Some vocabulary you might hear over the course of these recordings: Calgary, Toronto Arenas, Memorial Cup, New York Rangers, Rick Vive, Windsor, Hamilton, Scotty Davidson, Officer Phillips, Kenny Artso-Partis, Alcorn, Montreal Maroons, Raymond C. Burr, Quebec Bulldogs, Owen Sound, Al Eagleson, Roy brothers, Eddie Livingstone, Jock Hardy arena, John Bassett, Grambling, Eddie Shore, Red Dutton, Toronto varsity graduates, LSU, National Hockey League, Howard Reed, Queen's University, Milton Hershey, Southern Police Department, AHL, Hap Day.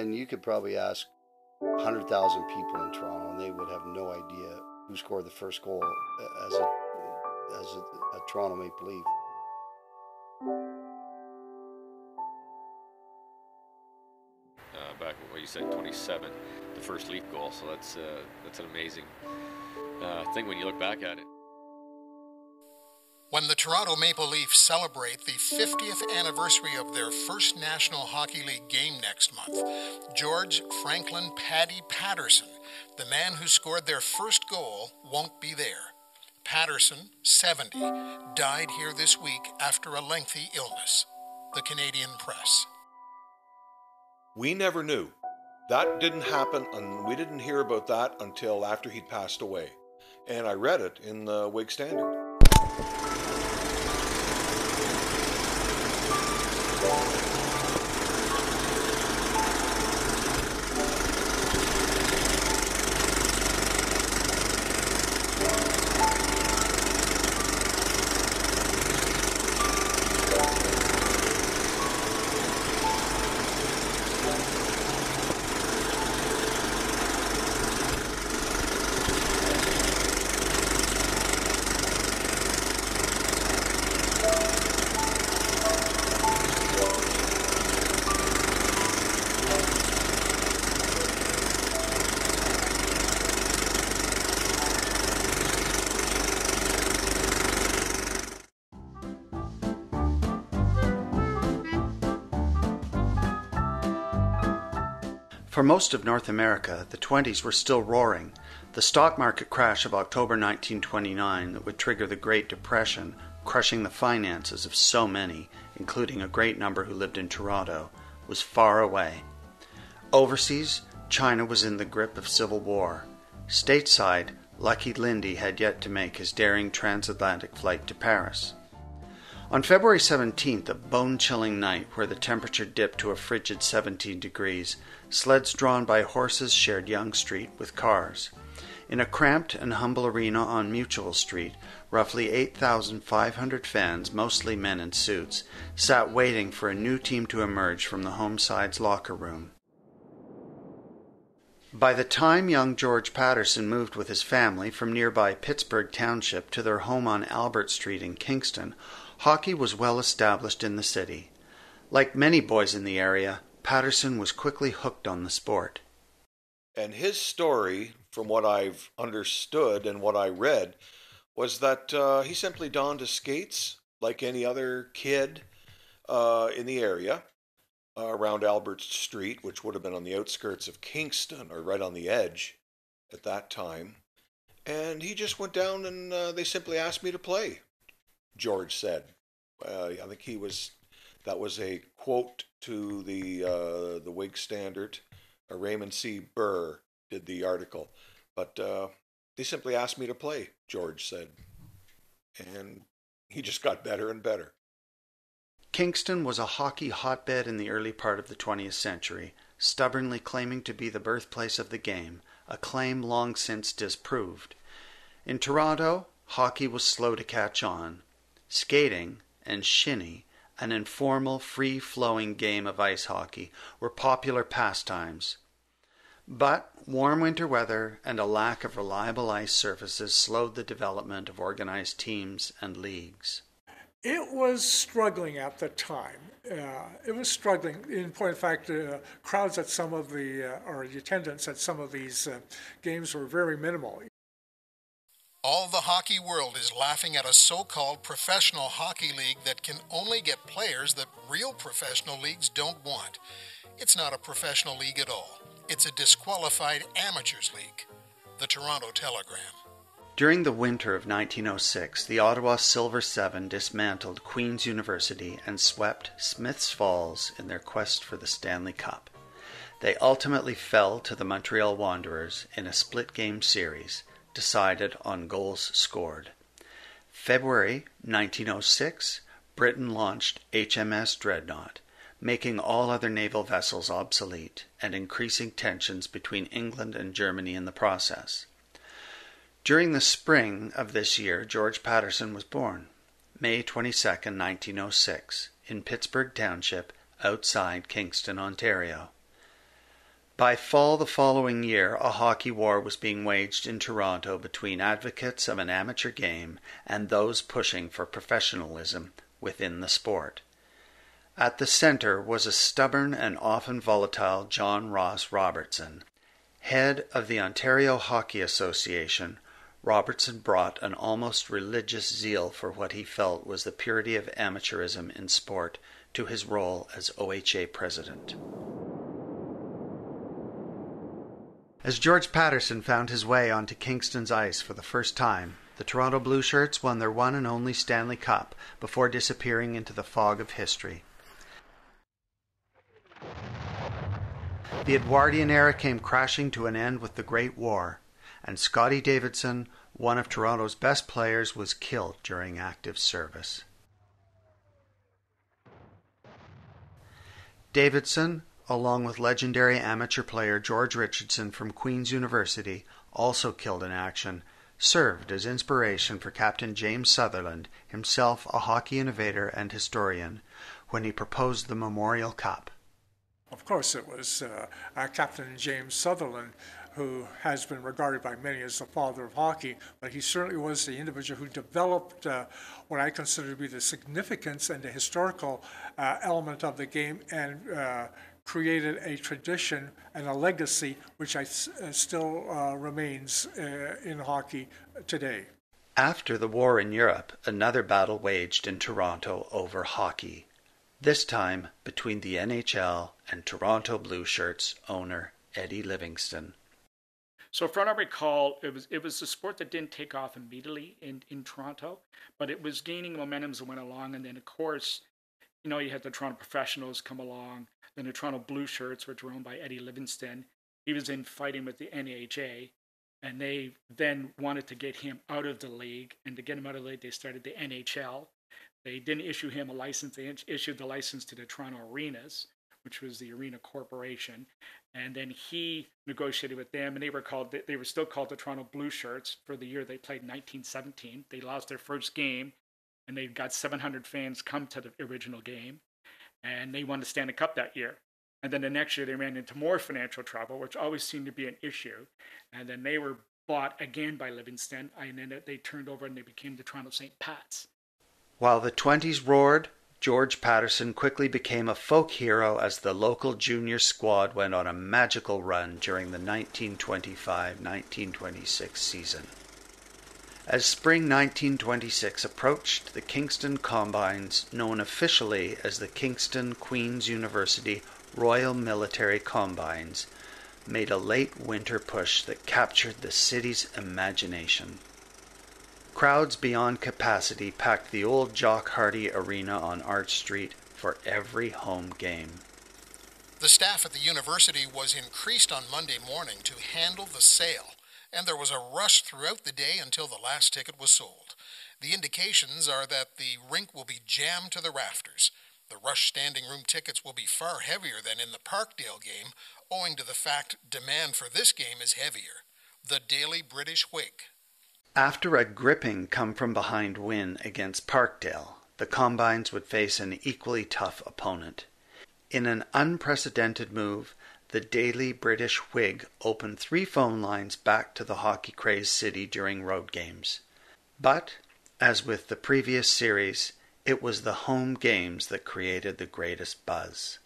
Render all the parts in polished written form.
And you could probably ask 100,000 people in Toronto, and they would have no idea who scored the first goal as a Toronto Maple Leaf. Back what you said, 27, the first Leaf goal. So that's an amazing thing when you look back at it. When the Toronto Maple Leafs celebrate the 50th anniversary of their first National Hockey League game next month, George Franklin Paddy Patterson, the man who scored their first goal, won't be there. Patterson, 70, died here this week after a lengthy illness. The Canadian Press. We never knew. That didn't happen, and we didn't hear about that until after he'd passed away. And I read it in the Whig-Standard. For most of North America, the 20s were still roaring. The stock market crash of October 1929 that would trigger the Great Depression, crushing the finances of so many, including a great number who lived in Toronto, was far away. Overseas, China was in the grip of civil war. Stateside, Lucky Lindy had yet to make his daring transatlantic flight to Paris. On February 17th, a bone-chilling night where the temperature dipped to a frigid 17 degrees, sleds drawn by horses shared Yonge Street with cars. In a cramped and humble arena on Mutual Street, roughly 8,500 fans, mostly men in suits, sat waiting for a new team to emerge from the home side's locker room. By the time young George Patterson moved with his family from nearby Pittsburgh Township to their home on Albert Street in Kingston, hockey was well established in the city. Like many boys in the area, Patterson was quickly hooked on the sport. And his story, from what I've understood and what I read, was that he simply donned his skates like any other kid in the area around Albert Street, which would have been on the outskirts of Kingston or right on the edge at that time. And he just went down and they simply asked me to play. George said. I think that was a quote to the Whig-Standard. Raymond C. Burr did the article. But they simply asked me to play, George said. And he just got better and better. Kingston was a hockey hotbed in the early part of the 20th century, stubbornly claiming to be the birthplace of the game, a claim long since disproved. In Toronto, hockey was slow to catch on. Skating and shinny, an informal, free-flowing game of ice hockey, were popular pastimes. But warm winter weather and a lack of reliable ice surfaces slowed the development of organized teams and leagues. It was struggling at the time. It was struggling. In point of fact, crowds at some of the attendance at some of these games were very minimal. All the hockey world is laughing at a so-called professional hockey league that can only get players that real professional leagues don't want. It's not a professional league at all. It's a disqualified amateurs league. The Toronto Telegram. During the winter of 1906, the Ottawa Silver Seven dismantled Queen's University and swept Smiths Falls in their quest for the Stanley Cup. They ultimately fell to the Montreal Wanderers in a split-game series, decided on goals scored. February 1906, Britain launched HMS Dreadnought, making all other naval vessels obsolete and increasing tensions between England and Germany in the process. During the spring of this year, George Patterson was born, May 22, 1906, in Pittsburgh Township, outside Kingston, Ontario. By fall the following year, a hockey war was being waged in Toronto between advocates of an amateur game and those pushing for professionalism within the sport. At the center was a stubborn and often volatile John Ross Robertson. Head of the Ontario Hockey Association, Robertson brought an almost religious zeal for what he felt was the purity of amateurism in sport to his role as OHA president. As George Patterson found his way onto Kingston's ice for the first time, the Toronto Blue Shirts won their one and only Stanley Cup before disappearing into the fog of history. The Edwardian era came crashing to an end with the Great War, and Scotty Davidson, one of Toronto's best players, was killed during active service. Davidson, along with legendary amateur player George Richardson from Queen's University, also killed in action, served as inspiration for Captain James Sutherland, himself a hockey innovator and historian, when he proposed the Memorial Cup. Of course, it was our Captain James Sutherland, who has been regarded by many as the father of hockey, but he certainly was the individual who developed what I consider to be the significance and the historical element of the game, and created a tradition and a legacy which still remains in hockey today. After the war in Europe, another battle waged in Toronto over hockey, this time between the NHL and Toronto Blue Shirts owner Eddie Livingstone. So if I recall, it was a sport that didn't take off immediately in Toronto, but it was gaining momentum as it went along. And then, of course, you know, you had the Toronto Professionals come along, then the Toronto Blue Shirts, which were owned by Eddie Livingstone. He was in fighting with the NHA, and they then wanted to get him out of the league. And to get him out of the league, they started the NHL. They didn't issue him a license. They issued the license to the Toronto Arenas, which was the Arena Corporation, and then he negotiated with them, and they were still called the Toronto Blue Shirts for the year they played, 1917. They lost their first game, and they got 700 fans come to the original game, and they won the Stanley Cup that year. And then the next year they ran into more financial trouble, which always seemed to be an issue, and then they were bought again by Livingstone, and then they turned over and they became the Toronto St. Pat's. While the 20s roared, George Patterson quickly became a folk hero as the local junior squad went on a magical run during the 1925-1926 season. As spring 1926 approached, the Kingston Combines, known officially as the Kingston Queen's University Royal Military Combines, made a late winter push that captured the city's imagination. Crowds beyond capacity packed the old Jock Hardy Arena on Art Street for every home game. The staff at the university was increased on Monday morning to handle the sale, and there was a rush throughout the day until the last ticket was sold. The indications are that the rink will be jammed to the rafters. The rush standing room tickets will be far heavier than in the Parkdale game, owing to the fact demand for this game is heavier. The Daily British Whig. After a gripping come-from-behind win against Parkdale, the Combines would face an equally tough opponent. In an unprecedented move, the Daily British Whig opened 3 phone lines back to the hockey-crazed city during road games. But, as with the previous series, it was the home games that created the greatest buzz.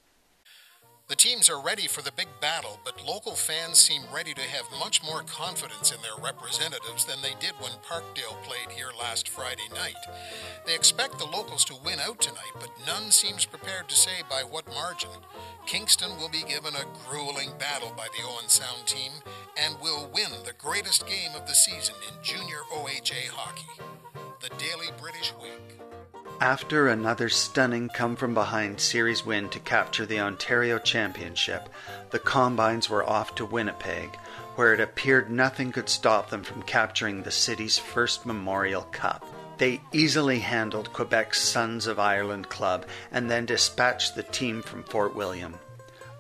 The teams are ready for the big battle, but local fans seem ready to have much more confidence in their representatives than they did when Parkdale played here last Friday night. They expect the locals to win out tonight, but none seems prepared to say by what margin. Kingston will be given a grueling battle by the Owen Sound team and will win the greatest game of the season in junior OHA hockey. The Daily British Whig. After another stunning come-from-behind series win to capture the Ontario Championship, the Combines were off to Winnipeg, where it appeared nothing could stop them from capturing the city's first Memorial Cup. They easily handled Quebec's Sons of Ireland club and then dispatched the team from Fort William.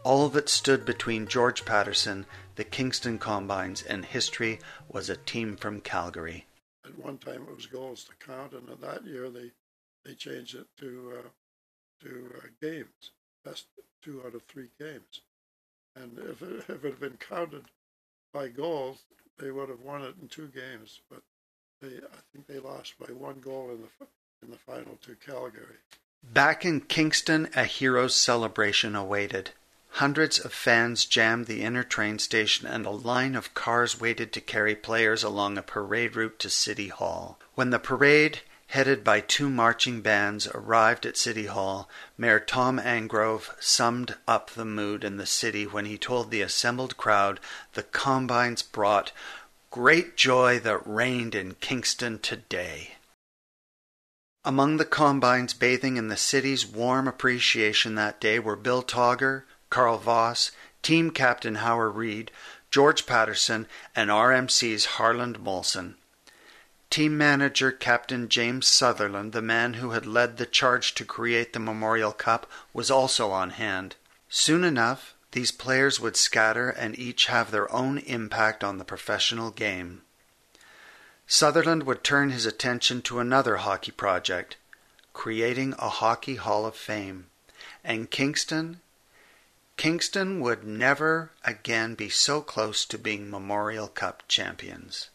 All that stood between George Patterson, the Kingston Combines, and history was a team from Calgary. At one time it was goals to count, and that year they changed it to games, best 2 out of 3 games. And if it had been counted by goals, they would have won it in 2 games. But I think they lost by 1 goal in the final to Calgary. Back in Kingston, a hero's celebration awaited. Hundreds of fans jammed the inner train station, and a line of cars waited to carry players along a parade route to City Hall. When the parade, headed by 2 marching bands, arrived at City Hall, Mayor Tom Angrove summed up the mood in the city when he told the assembled crowd the Combines brought great joy that reigned in Kingston today. Among the Combines bathing in the city's warm appreciation that day were Bill Togger, Carl Voss, team captain Howard Reed, George Patterson, and RMC's Harland Molson. Team manager Captain James Sutherland, the man who had led the charge to create the Memorial Cup, was also on hand. Soon enough, these players would scatter and each have their own impact on the professional game. Sutherland would turn his attention to another hockey project, creating a Hockey Hall of Fame. And Kingston would never again be so close to being Memorial Cup champions.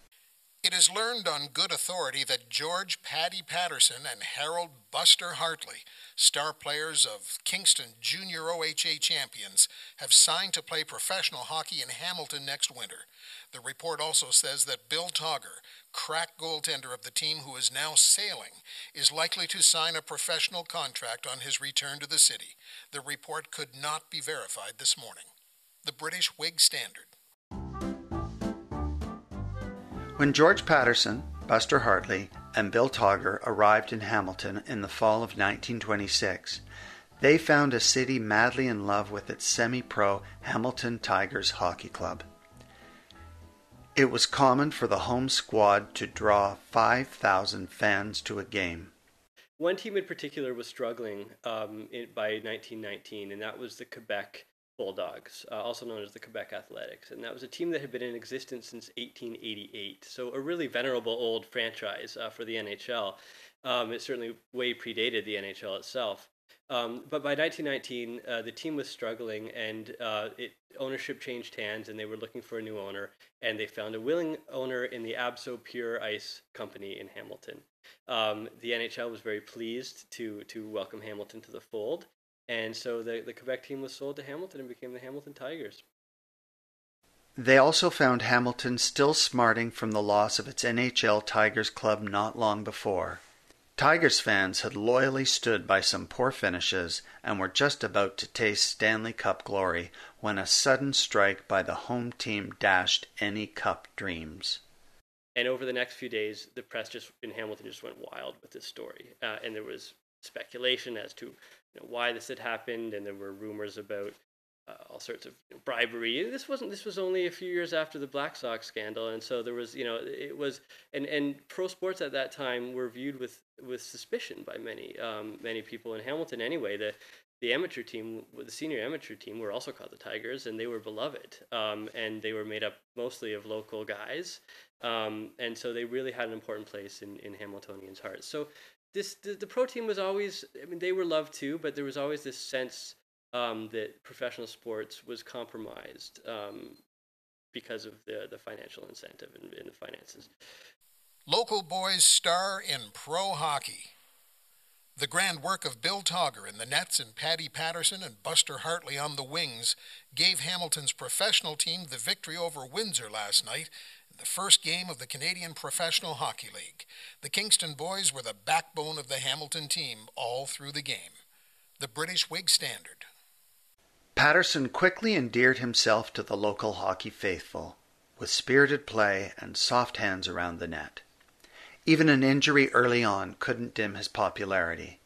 It is learned on good authority that George Paddy Patterson and Harold Buster Hartley, star players of Kingston Junior OHA champions, have signed to play professional hockey in Hamilton next winter. The report also says that Bill Togger, crack goaltender of the team who is now sailing, is likely to sign a professional contract on his return to the city. The report could not be verified this morning. The British Whig-Standard. When George Patterson, Buster Hartley, and Bill Togger arrived in Hamilton in the fall of 1926, they found a city madly in love with its semi-pro Hamilton Tigers hockey club. It was common for the home squad to draw 5,000 fans to a game. One team in particular was struggling by 1919, and that was the Quebec Bulldogs, also known as the Quebec Athletics, and that was a team that had been in existence since 1888, so a really venerable old franchise for the NHL. It certainly way predated the NHL itself. But by 1919, the team was struggling, and ownership changed hands, and they were looking for a new owner, and they found a willing owner in the Abso Pure Ice Company in Hamilton. The NHL was very pleased to welcome Hamilton to the fold, and so the Quebec team was sold to Hamilton and became the Hamilton Tigers. They also found Hamilton still smarting from the loss of its NHL Tigers club not long before. Tigers fans had loyally stood by some poor finishes and were just about to taste Stanley Cup glory when a sudden strike by the home team dashed any cup dreams. And over the next few days, the press in Hamilton just went wild with this story. And there was speculation as to why this had happened, and there were rumors about all sorts of bribery. This was only a few years after the Black Sox scandal, and so there was, and pro sports at that time were viewed with suspicion by many people in Hamilton. Anyway, the senior amateur team, were also called the Tigers, and they were beloved, and they were made up mostly of local guys, and so they really had an important place in Hamiltonians' hearts. So The pro team was always, they were loved too, but there was always this sense that professional sports was compromised because of the financial incentive and the finances. Local boys star in pro hockey. The grand work of Bill Togger in the nets and Paddy Patterson and Buster Hartley on the wings gave Hamilton's professional team the victory over Windsor last night in the first game of the Canadian Professional Hockey League. The Kingston boys were the backbone of the Hamilton team all through the game. The British Whig-Standard. Patterson quickly endeared himself to the local hockey faithful with spirited play and soft hands around the net. Even an injury early on couldn't dim his popularity.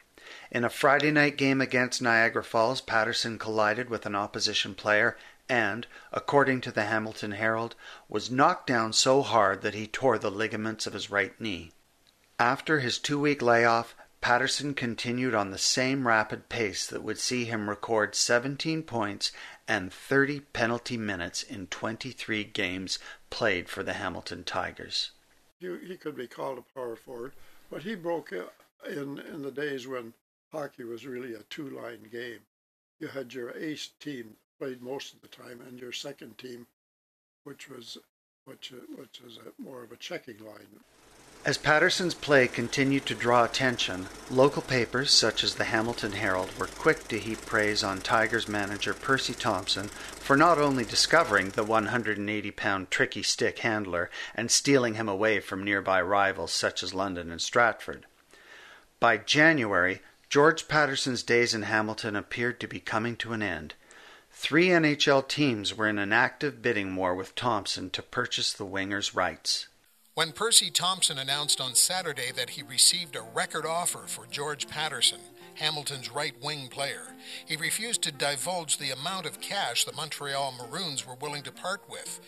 In a Friday night game against Niagara Falls, Patterson collided with an opposition player and, according to the Hamilton Herald, was knocked down so hard that he tore the ligaments of his right knee. After his two-week layoff, Patterson continued on the same rapid pace that would see him record 17 points and 30 penalty minutes in 23 games played for the Hamilton Tigers. He could be called a power forward, but he broke in the days when hockey was really a two-line game. You had your ace team played most of the time, and your second team, which was more of a checking line. As Patterson's play continued to draw attention, local papers such as the Hamilton Herald were quick to heap praise on Tigers manager Percy Thompson for not only discovering the 180-pound tricky stick handler and stealing him away from nearby rivals such as London and Stratford. By January, George Patterson's days in Hamilton appeared to be coming to an end. 3 NHL teams were in an active bidding war with Thompson to purchase the winger's rights. When Percy Thompson announced on Saturday that he received a record offer for George Patterson, Hamilton's right wing player, he refused to divulge the amount of cash the Montreal Maroons were willing to part with.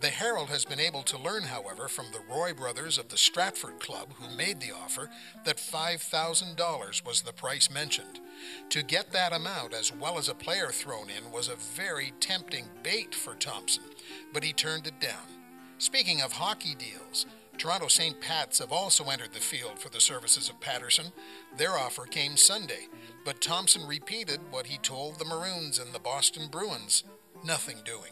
The Herald has been able to learn, however, from the Roy brothers of the Stratford Club who made the offer that $5,000 was the price mentioned. To get that amount as well as a player thrown in was a very tempting bait for Thompson, but he turned it down. Speaking of hockey deals, Toronto St. Pat's have also entered the field for the services of Patterson. Their offer came Sunday, but Thompson repeated what he told the Maroons and the Boston Bruins, nothing doing.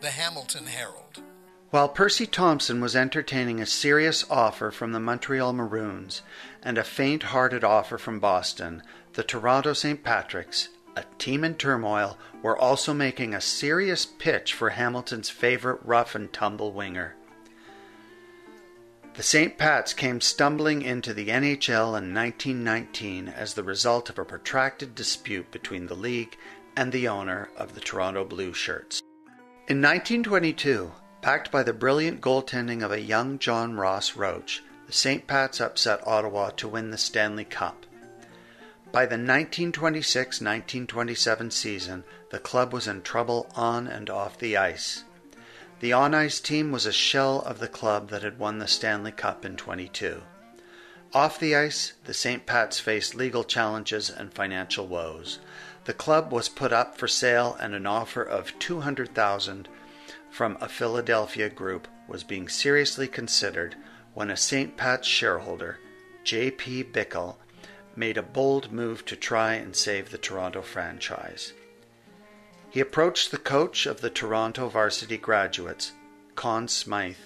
The Hamilton Herald. While Percy Thompson was entertaining a serious offer from the Montreal Maroons and a faint-hearted offer from Boston, the Toronto St. Patrick's, a team in turmoil, were also making a serious pitch for Hamilton's favorite rough-and-tumble winger. The St. Pat's came stumbling into the NHL in 1919 as the result of a protracted dispute between the league and the owner of the Toronto Blue Shirts. In 1922, backed by the brilliant goaltending of a young John Ross Roach, the St. Pat's upset Ottawa to win the Stanley Cup. By the 1926-1927 season, the club was in trouble on and off the ice. The on-ice team was a shell of the club that had won the Stanley Cup in 1922. Off the ice, the St. Pat's faced legal challenges and financial woes. The club was put up for sale and an offer of $200,000 from a Philadelphia group was being seriously considered when a St. Pat's shareholder, J.P. Bickle, made a bold move to try and save the Toronto franchise. He approached the coach of the Toronto varsity graduates, Conn Smythe,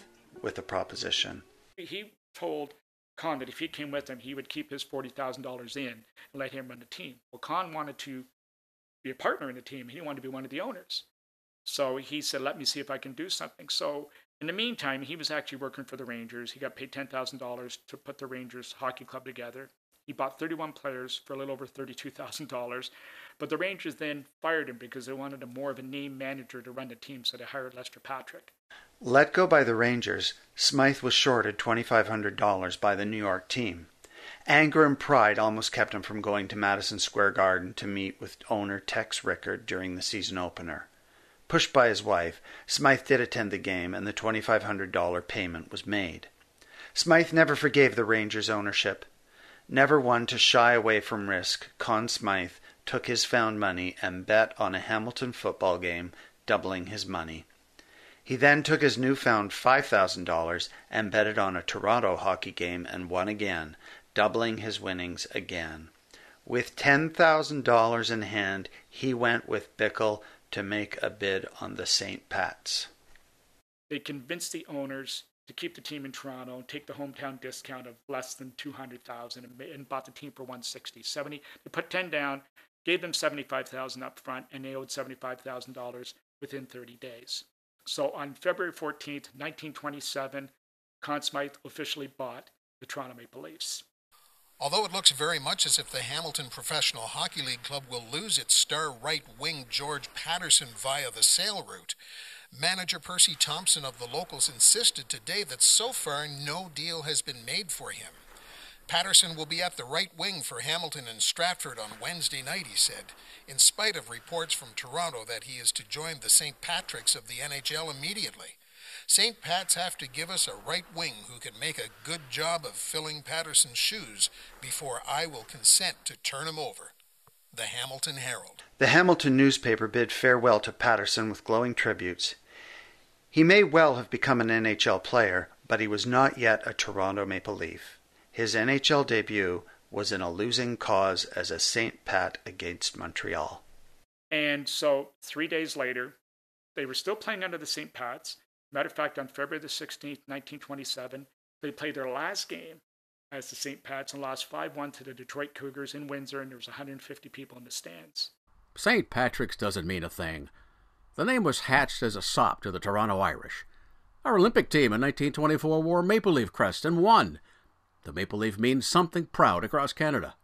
with a proposition. He told Conn that if he came with him, he would keep his $40,000 in and let him run the team. Well, Conn wanted to be a partner in the team. He didn't want to be one of the owners. So he said, let me see if I can do something. So in the meantime, he was actually working for the Rangers. He got paid $10,000 to put the Rangers hockey club together. He bought 31 players for a little over $32,000, but the Rangers then fired him because they wanted a more of a name manager to run the team, so they hired Lester Patrick. Let go by the Rangers, Smythe was shorted $2,500 by the New York team. Anger and pride almost kept him from going to Madison Square Garden to meet with owner Tex Rickard during the season opener. Pushed by his wife, Smythe did attend the game, and the $2,500 payment was made. Smythe never forgave the Rangers' ownership. Never one to shy away from risk, Conn Smythe took his found money and bet on a Hamilton football game, doubling his money. He then took his newfound $5,000 and bet it on a Toronto hockey game and won again, doubling his winnings again. With $10,000 in hand, he went with Bickle to make a bid on the St. Pat's. They convinced the owners to keep the team in Toronto, take the hometown discount of less than $200,000 and bought the team for $160,070. They put 10 down, gave them $75,000 up front, and they owed $75,000 within 30 days. So on February 14th, 1927, Conn Smythe officially bought the Toronto Maple Leafs. Although it looks very much as if the Hamilton Professional Hockey League club will lose its star right wing George Patterson via the sale route, manager Percy Thompson of the locals insisted today that so far no deal has been made for him. Patterson will be at the right wing for Hamilton and Stratford on Wednesday night, he said, in spite of reports from Toronto that he is to join the St. Patrick's of the NHL immediately. St. Pat's have to give us a right wing who can make a good job of filling Patterson's shoes before I will consent to turn him over. The Hamilton Herald. The Hamilton newspaper bid farewell to Patterson with glowing tributes. He may well have become an NHL player, but he was not yet a Toronto Maple Leaf. His NHL debut was in a losing cause as a St. Pat against Montreal. And so 3 days later, they were still playing under the St. Pat's. Matter of fact, on February the 16th, 1927, they played their last game as the St. Pat's and lost 5-1 to the Detroit Cougars in Windsor, and there was 150 people in the stands. St. Patrick's doesn't mean a thing. The name was hatched as a sop to the Toronto Irish. Our Olympic team in 1924 wore a maple leaf crest and won. The maple leaf means something proud across Canada.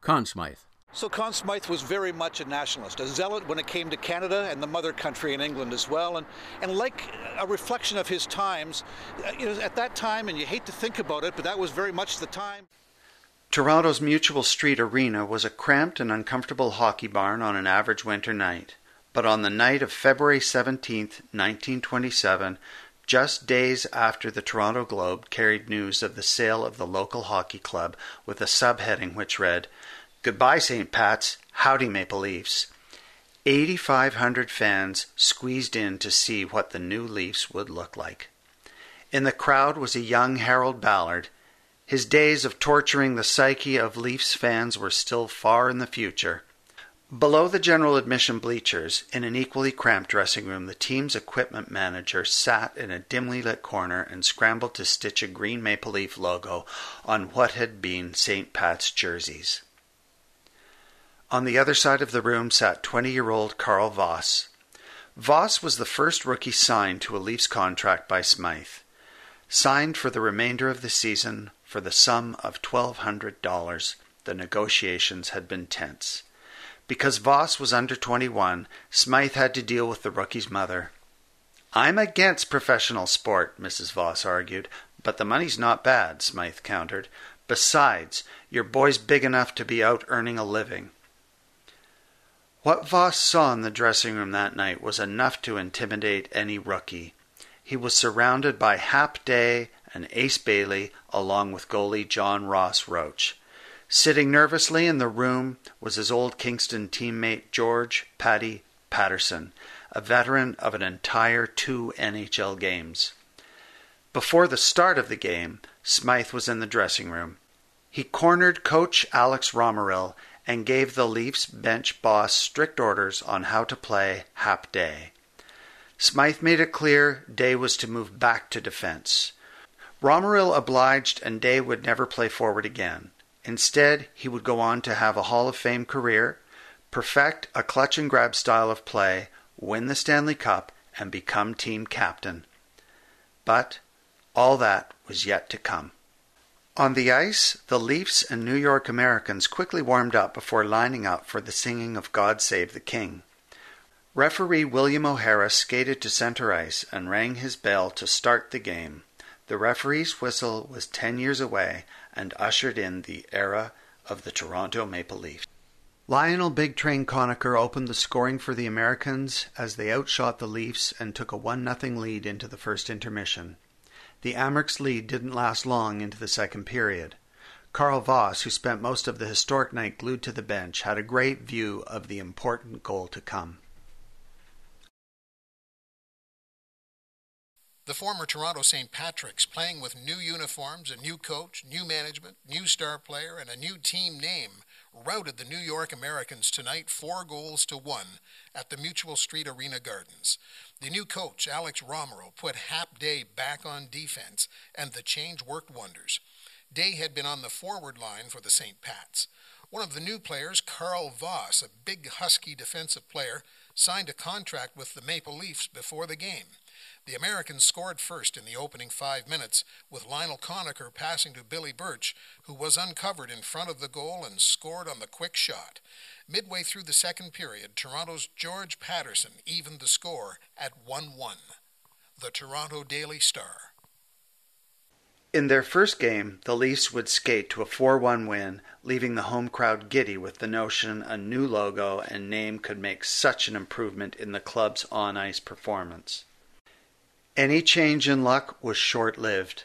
Conn Smythe. So Conn Smythe was very much a nationalist, a zealot when it came to Canada and the mother country in England as well, and like a reflection of his times, at that time, and you hate to think about it, but that was very much the time. Toronto's Mutual Street Arena was a cramped and uncomfortable hockey barn on an average winter night, but on the night of February 17th, 1927, just days after the Toronto Globe carried news of the sale of the local hockey club with a subheading which read, "Goodbye, St. Pat's. Howdy, Maple Leafs." 8,500 fans squeezed in to see what the new Leafs would look like. In the crowd was a young Harold Ballard. His days of torturing the psyche of Leafs fans were still far in the future. Below the general admission bleachers, in an equally cramped dressing room, the team's equipment manager sat in a dimly lit corner and scrambled to stitch a green Maple Leaf logo on what had been St. Pat's jerseys. On the other side of the room sat 20-year-old Carl Voss. Voss was the first rookie signed to a Leafs contract by Smythe, signed for the remainder of the season for the sum of $1,200. The negotiations had been tense. Because Voss was under 21, Smythe had to deal with the rookie's mother. "I'm against professional sport," Mrs. Voss argued, "but the money's not bad," Smythe countered. "Besides, your boy's big enough to be out earning a living." What Voss saw in the dressing room that night was enough to intimidate any rookie. He was surrounded by Hap Day and Ace Bailey, along with goalie John Ross Roach. Sitting nervously in the room was his old Kingston teammate George "Paddy" Patterson, a veteran of an entire 2 NHL games. Before the start of the game, Smythe was in the dressing room. He cornered coach Alex Romeril and gave the Leafs bench boss strict orders on how to play Hap Day. Smythe made it clear Day was to move back to defense. Romeril obliged, and Day would never play forward again. Instead, he would go on to have a Hall of Fame career, perfect a clutch-and-grab style of play, win the Stanley Cup, and become team captain. But all that was yet to come. On the ice, the Leafs and New York Americans quickly warmed up before lining up for the singing of "God Save the King." Referee William O'Hara skated to center ice and rang his bell to start the game. The referee's whistle was 10 years away and ushered in the era of the Toronto Maple Leafs. Lionel "Big Train" Conacher opened the scoring for the Americans as they outshot the Leafs and took a 1-0 lead into the first intermission. The Amherst lead didn't last long into the second period. Carl Voss, who spent most of the historic night glued to the bench, had a great view of the important goal to come. The former Toronto St. Patrick's, playing with new uniforms, a new coach, new management, new star player, and a new team name, routed the New York Americans tonight 4-1 at the Mutual Street Arena Gardens. The new coach, Alex Romero, put Hap Day back on defense, and the change worked wonders. Day had been on the forward line for the St. Pat's. One of the new players, Carl Voss, a big, husky defensive player, signed a contract with the Maple Leafs before the game. The Americans scored first in the opening 5 minutes, with Lionel Conacher passing to Billy Birch, who was uncovered in front of the goal and scored on the quick shot. Midway through the second period, Toronto's George Patterson evened the score at 1-1. The Toronto Daily Star. In their first game, the Leafs would skate to a 4-1 win, leaving the home crowd giddy with the notion a new logo and name could make such an improvement in the club's on-ice performance. Any change in luck was short-lived.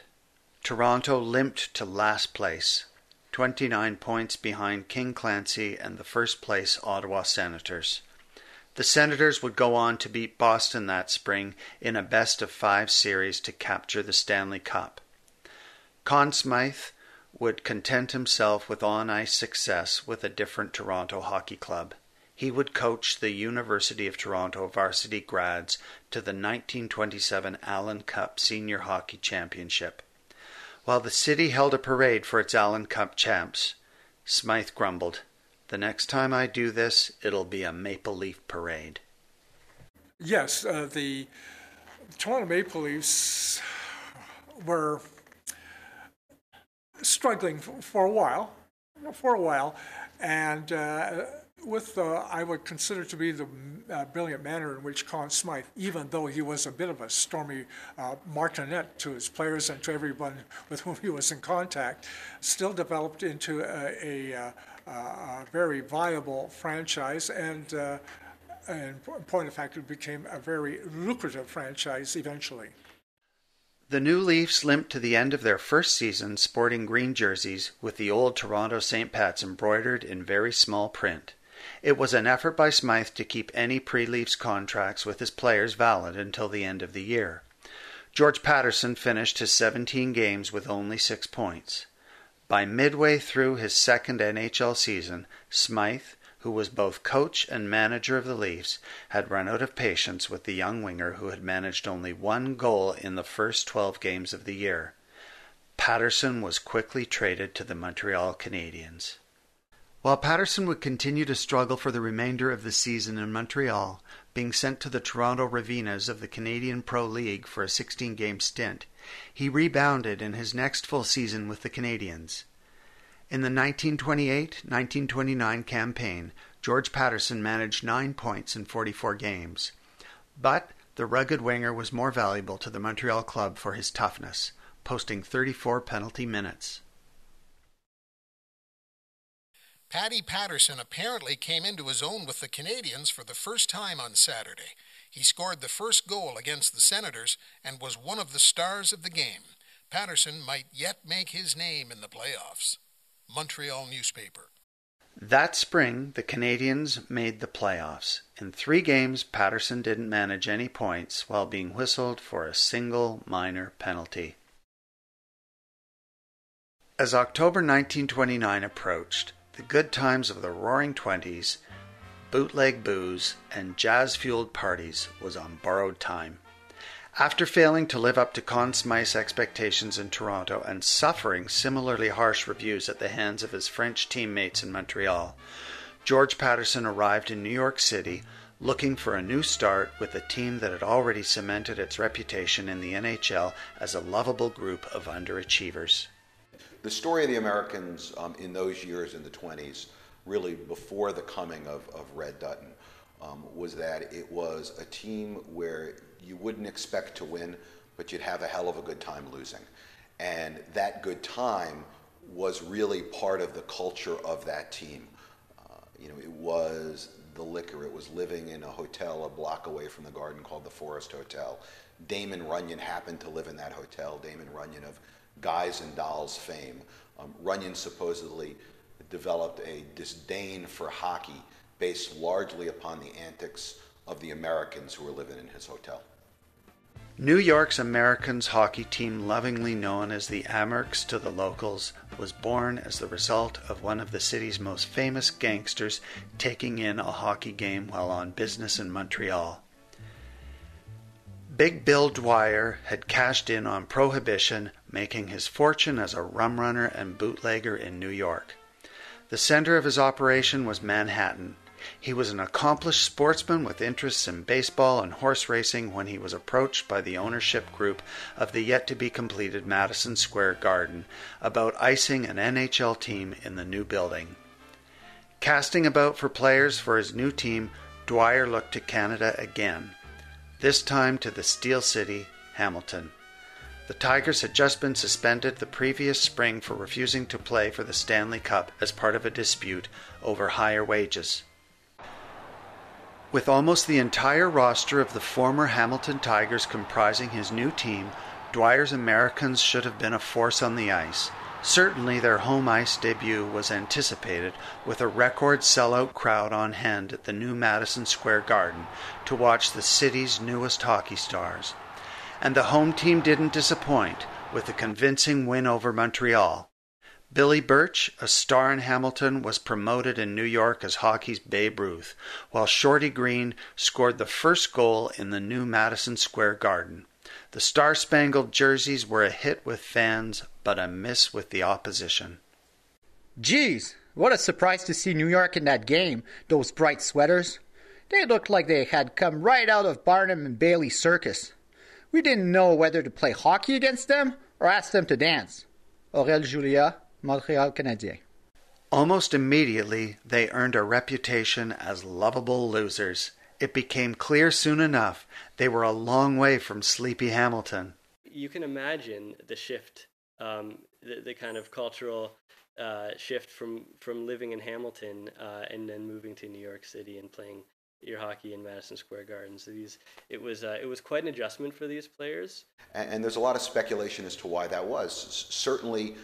Toronto limped to last place, 29 points behind King Clancy and the first-place Ottawa Senators. The Senators would go on to beat Boston that spring in a best-of-5 series to capture the Stanley Cup. Conn Smythe would content himself with on-ice success with a different Toronto hockey club. He would coach the University of Toronto varsity grads to the 1927 Allen Cup Senior Hockey Championship. While the city held a parade for its Allen Cup champs, Smythe grumbled, "The next time I do this, it'll be a Maple Leaf parade." Yes, the Toronto Maple Leafs were struggling for a while, and with I would consider to be the brilliant manner in which Conn Smythe, even though he was a bit of a stormy martinet to his players and to everyone with whom he was in contact, still developed into a very viable franchise, and in point of fact, it became a very lucrative franchise eventually. The new Leafs limped to the end of their first season sporting green jerseys with the old Toronto St. Pat's embroidered in very small print. It was an effort by Smythe to keep any pre-Leafs contracts with his players valid until the end of the year. George Patterson finished his 17 games with only 6 points. By midway through his second NHL season, Smythe, who was both coach and manager of the Leafs, had run out of patience with the young winger who had managed only 1 goal in the first 12 games of the year. Patterson was quickly traded to the Montreal Canadiens. While Patterson would continue to struggle for the remainder of the season in Montreal, being sent to the Toronto Ravinas of the Canadian Pro League for a 16-game stint, he rebounded in his next full season with the Canadiens. In the 1928-1929 campaign, George Patterson managed 9 points in 44 games. But the rugged winger was more valuable to the Montreal club for his toughness, posting 34 penalty minutes. Paddy Patterson apparently came into his own with the Canadiens for the first time on Saturday. He scored the first goal against the Senators and was one of the stars of the game. Patterson might yet make his name in the playoffs. Montreal newspaper. That spring, the Canadiens made the playoffs. In 3 games, Patterson didn't manage any points while being whistled for a single minor penalty. As October 1929 approached, the good times of the Roaring Twenties, bootleg booze, and jazz-fueled parties was on borrowed time. After failing to live up to Conn Smythe's expectations in Toronto and suffering similarly harsh reviews at the hands of his French teammates in Montreal, George Patterson arrived in New York City looking for a new start with a team that had already cemented its reputation in the NHL as a lovable group of underachievers. The story of the Americans in those years in the 20s, really before the coming of Red Dutton, was that it was a team where you wouldn't expect to win, but you'd have a hell of a good time losing. And that good time was really part of the culture of that team. It was the liquor. It was living in a hotel a block away from the Garden called the Forest Hotel. Damon Runyon happened to live in that hotel, Damon Runyon of Guys and Dolls fame. Runyon supposedly developed a disdain for hockey based largely upon the antics of the Americans who were living in his hotel. New York's Americans hockey team, lovingly known as the Amherst to the locals, was born as the result of one of the city's most famous gangsters taking in a hockey game while on business in Montreal. Big Bill Dwyer had cashed in on Prohibition, making his fortune as a rum runner and bootlegger in New York. The center of his operation was Manhattan. He was an accomplished sportsman with interests in baseball and horse racing when he was approached by the ownership group of the yet-to-be-completed Madison Square Garden about icing an NHL team in the new building. Casting about for players for his new team, Dwyer looked to Canada again, this time to the Steel City, Hamilton. The Tigers had just been suspended the previous spring for refusing to play for the Stanley Cup as part of a dispute over higher wages. With almost the entire roster of the former Hamilton Tigers comprising his new team, Dwyer's Americans should have been a force on the ice. Certainly their home ice debut was anticipated, with a record sellout crowd on hand at the new Madison Square Garden to watch the city's newest hockey stars. And the home team didn't disappoint, with a convincing win over Montreal. Billy Burch, a star in Hamilton, was promoted in New York as hockey's Babe Ruth, while Shorty Green scored the first goal in the new Madison Square Garden. The star-spangled jerseys were a hit with fans, but a miss with the opposition. Geez, what a surprise to see New York in that game, those bright sweaters. They looked like they had come right out of Barnum and Bailey's circus. We didn't know whether to play hockey against them or ask them to dance. Aurel Julia, Montreal Canadien. Almost immediately, they earned a reputation as lovable losers. It became clear soon enough they were a long way from sleepy Hamilton. You can imagine the shift, the kind of cultural shift from living in Hamilton and then moving to New York City and playing your hockey in Madison Square Garden. So it was quite an adjustment for these players. And there's a lot of speculation as to why that was. Certainly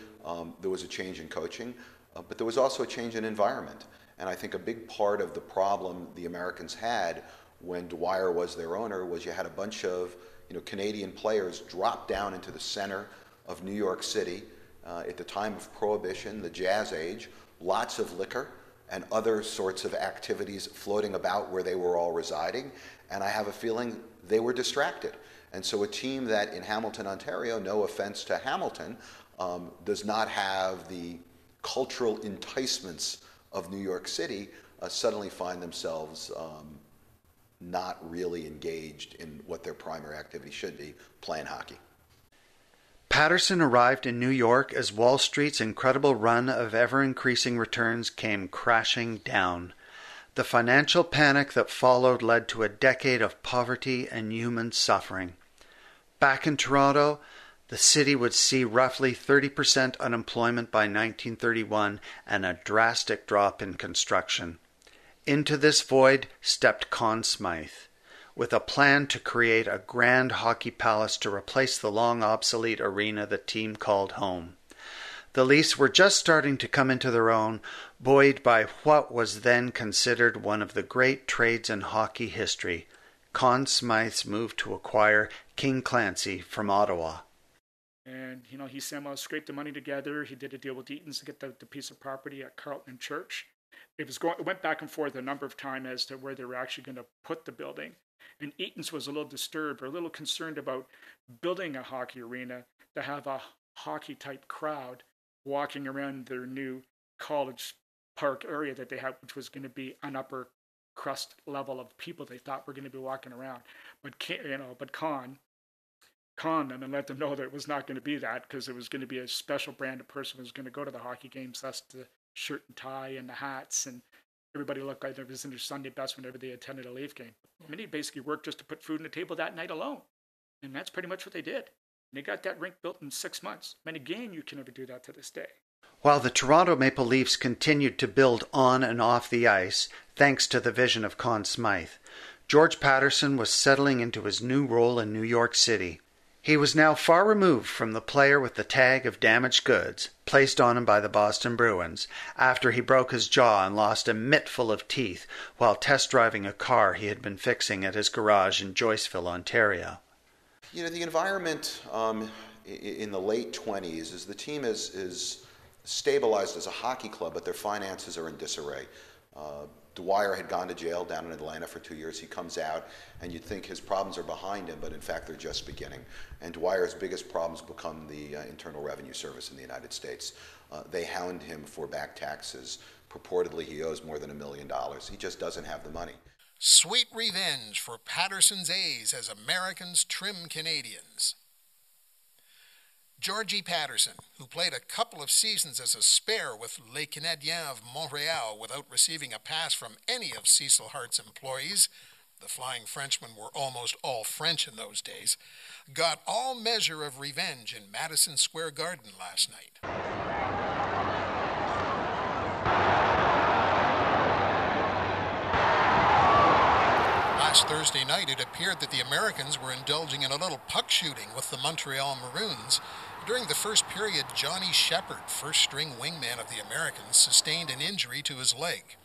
there was a change in coaching, but there was also a change in environment. And I think a big part of the problem the Americans had when Dwyer was their owner was you had a bunch of Canadian players drop down into the center of New York City at the time of Prohibition, the Jazz Age, lots of liquor and other sorts of activities floating about where they were all residing, and I have a feeling they were distracted. And so a team that in Hamilton, Ontario, no offense to Hamilton, does not have the cultural enticements of New York City suddenly find themselves not really engaged in what their primary activity should be, playing hockey. Patterson arrived in New York as Wall Street's incredible run of ever-increasing returns came crashing down. The financial panic that followed led to a decade of poverty and human suffering. Back in Toronto, the city would see roughly 30% unemployment by 1931 and a drastic drop in construction. Into this void stepped Conn Smythe, with a plan to create a grand hockey palace to replace the long obsolete arena the team called home. The Leafs were just starting to come into their own, buoyed by what was then considered one of the great trades in hockey history, Conn Smythe's move to acquire King Clancy from Ottawa. And, he somehow scraped the money together. He did a deal with Eaton's to get the piece of property at Carlton and Church. It went back and forth a number of times as to where they were actually going to put the building. And Eaton's was a little disturbed or a little concerned about building a hockey arena to have a hockey-type crowd walking around their new College Park area that they had, which was going to be an upper crust level of people they thought were going to be walking around. But Conn them and let them know that it was not going to be that, because it was going to be a special brand of person who was going to go to the hockey games, thus the shirt and tie and the hats, and everybody looked like they was in their Sunday best whenever they attended a Leaf game. I mean, he basically worked just to put food on the table that night alone. And that's pretty much what they did. And they got that rink built in 6 months. I mean, again, you can never do that to this day. While the Toronto Maple Leafs continued to build on and off the ice, thanks to the vision of Conn Smythe, George Patterson was settling into his new role in New York City. He was now far removed from the player with the tag of damaged goods placed on him by the Boston Bruins after he broke his jaw and lost a mittful of teeth while test driving a car he had been fixing at his garage in Joyceville, Ontario. You know, the environment in the late 20s is the team is stabilized as a hockey club, but their finances are in disarray. Dwyer had gone to jail down in Atlanta for 2 years. He comes out, and you'd think his problems are behind him, but in fact, they're just beginning. And Dwyer's biggest problems become the Internal Revenue Service in the United States. They hound him for back taxes. Purportedly, he owes more than $1 million. He just doesn't have the money. Sweet revenge for Patterson's A's as Americans trim Canadians. Georgie Patterson, who played a couple of seasons as a spare with Les Canadiens of Montreal without receiving a pass from any of Cecil Hart's employees, the Flying Frenchmen were almost all French in those days, got all measure of revenge in Madison Square Garden last night. Last Thursday night, it appeared that the Americans were indulging in a little puck shooting with the Montreal Maroons. During the first period, Johnny Shepherd, first-string wingman of the Americans, sustained an injury to his leg.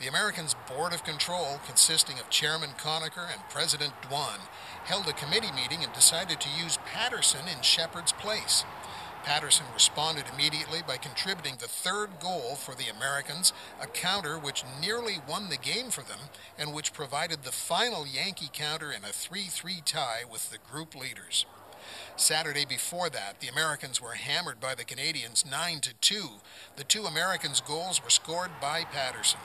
The Americans' Board of Control, consisting of Chairman Conacher and President Dwan, held a committee meeting and decided to use Patterson in Shepherd's place. Patterson responded immediately by contributing the third goal for the Americans, a counter which nearly won the game for them and which provided the final Yankee counter in a 3-3 tie with the group leaders. Saturday before that, the Americans were hammered by the Canadians 9-2. The two Americans' goals were scored by Patterson.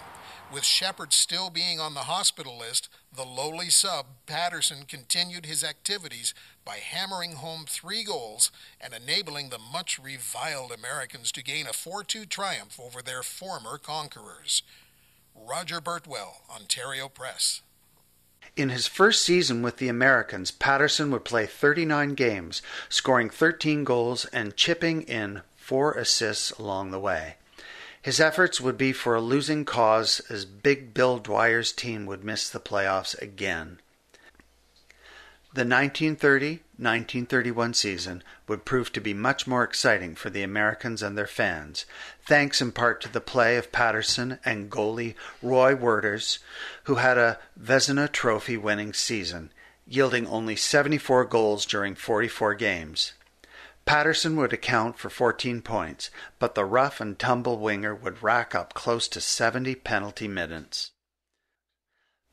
With Shepherd still being on the hospital list, the lowly sub, Patterson, continued his activities by hammering home 3 goals and enabling the much-reviled Americans to gain a 4-2 triumph over their former conquerors. Roger Burtwell, Ontario Press. In his first season with the Americans, Patterson would play 39 games, scoring 13 goals and chipping in 4 assists along the way. His efforts would be for a losing cause, as Big Bill Dwyer's team would miss the playoffs again. The 1930-1931 season would prove to be much more exciting for the Americans and their fans, thanks in part to the play of Patterson and goalie Roy Wouters, who had a Vezina Trophy-winning season, yielding only 74 goals during 44 games. Patterson would account for 14 points, but the rough-and-tumble winger would rack up close to 70 penalty minutes.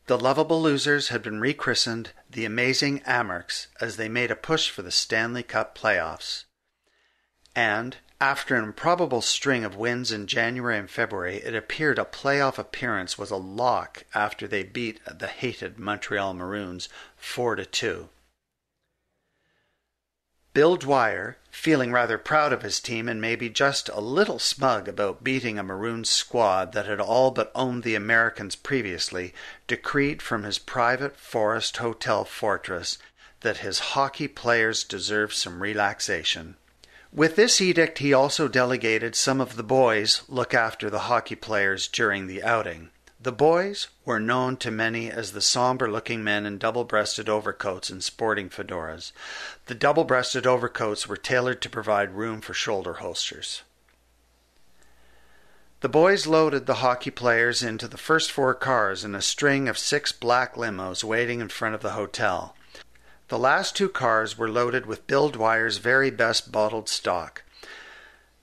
The lovable losers had been rechristened the Amazing Amhersts as they made a push for the Stanley Cup playoffs. And, after an improbable string of wins in January and February, it appeared a playoff appearance was a lock after they beat the hated Montreal Maroons 4-2. Bill Dwyer, feeling rather proud of his team and maybe just a little smug about beating a Maroon squad that had all but owned the Americans previously, decreed from his private Forest Hotel fortress that his hockey players deserved some relaxation. With this edict, he also delegated some of the boys look after the hockey players during the outing. The boys were known to many as the somber-looking men in double-breasted overcoats and sporting fedoras. The double-breasted overcoats were tailored to provide room for shoulder holsters. The boys loaded the hockey players into the first 4 cars in a string of 6 black limos waiting in front of the hotel. The last 2 cars were loaded with Bill Dwyer's very best bottled stock.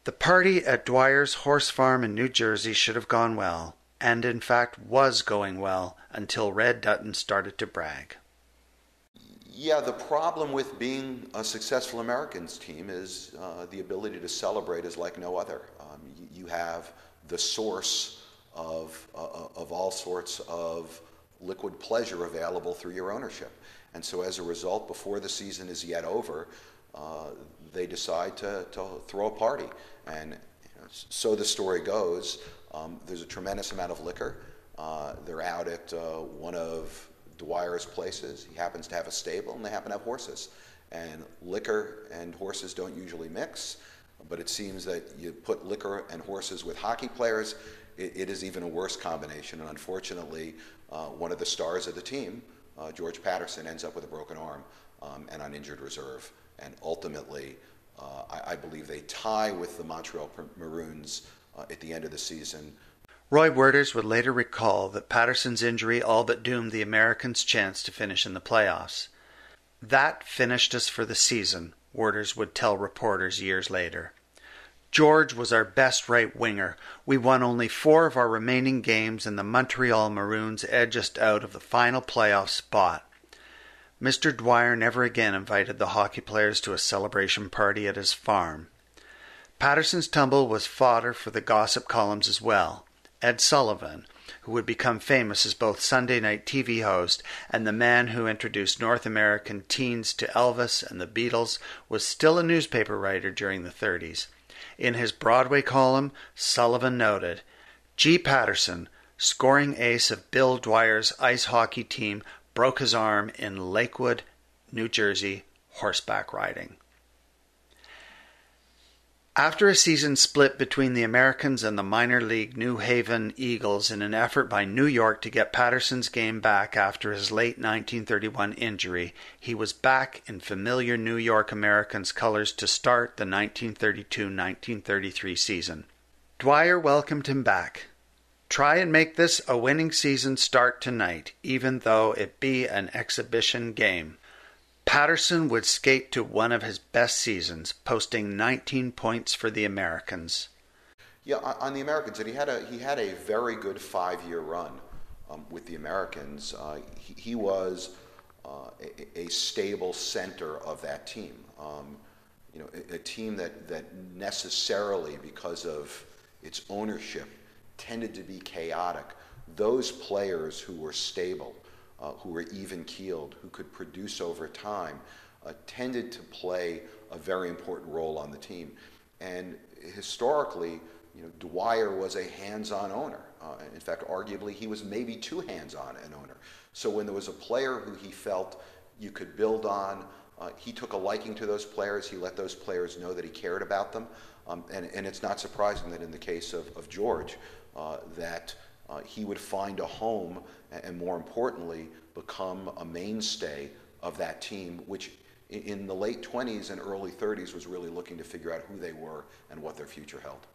The party at Dwyer's horse farm in New Jersey should have gone well, and in fact was going well until Red Dutton started to brag. Yeah, the problem with being a successful Americans team is the ability to celebrate is like no other. You have the source of all sorts of liquid pleasure available through your ownership. And so as a result, before the season is yet over, they decide to throw a party. And you know, so the story goes. There's a tremendous amount of liquor. They're out at one of Dwyer's places. He happens to have a stable, and they happen to have horses. And liquor and horses don't usually mix, but it seems that you put liquor and horses with hockey players, it is even a worse combination. And unfortunately, one of the stars of the team, George Patterson, ends up with a broken arm and on injured reserve. And ultimately, I believe they tie with the Montreal Maroons at the end of the season. Roy Wouters would later recall that Patterson's injury all but doomed the Americans' chance to finish in the playoffs. "That finished us for the season," Werters would tell reporters years later. "George was our best right winger. We won only 4 of our remaining games and the Montreal Maroons edged us out of the final playoff spot." Mr. Dwyer never again invited the hockey players to a celebration party at his farm. Patterson's tumble was fodder for the gossip columns as well. Ed Sullivan, who would become famous as both Sunday night TV host and the man who introduced North American teens to Elvis and the Beatles, was still a newspaper writer during the 30s. In his Broadway column, Sullivan noted, "G. Patterson, scoring ace of Bill Dwyer's ice hockey team, broke his arm in Lakewood, New Jersey, horseback riding." After a season split between the Americans and the minor league New Haven Eagles in an effort by New York to get Patterson's game back after his late 1931 injury, he was back in familiar New York Americans colors to start the 1932-1933 season. Dwyer welcomed him back. "Try and make this a winning season start tonight, even though it be an exhibition game." Patterson would skate to one of his best seasons, posting 19 points for the Americans. Yeah, on the Americans, and he had a very good 5-year run with the Americans. He was a stable center of that team. A team that necessarily, because of its ownership, tended to be chaotic. Those players who were stable, who were even-keeled, who could produce over time, tended to play a very important role on the team. And historically, Dwyer was a hands-on owner. In fact, arguably, he was maybe too hands-on an owner. So when there was a player who he felt you could build on, he took a liking to those players. He let those players know that he cared about them. And it's not surprising that in the case of George, that he would find a home and, more importantly, become a mainstay of that team, which in the late 20s and early 30s was really looking to figure out who they were and what their future held.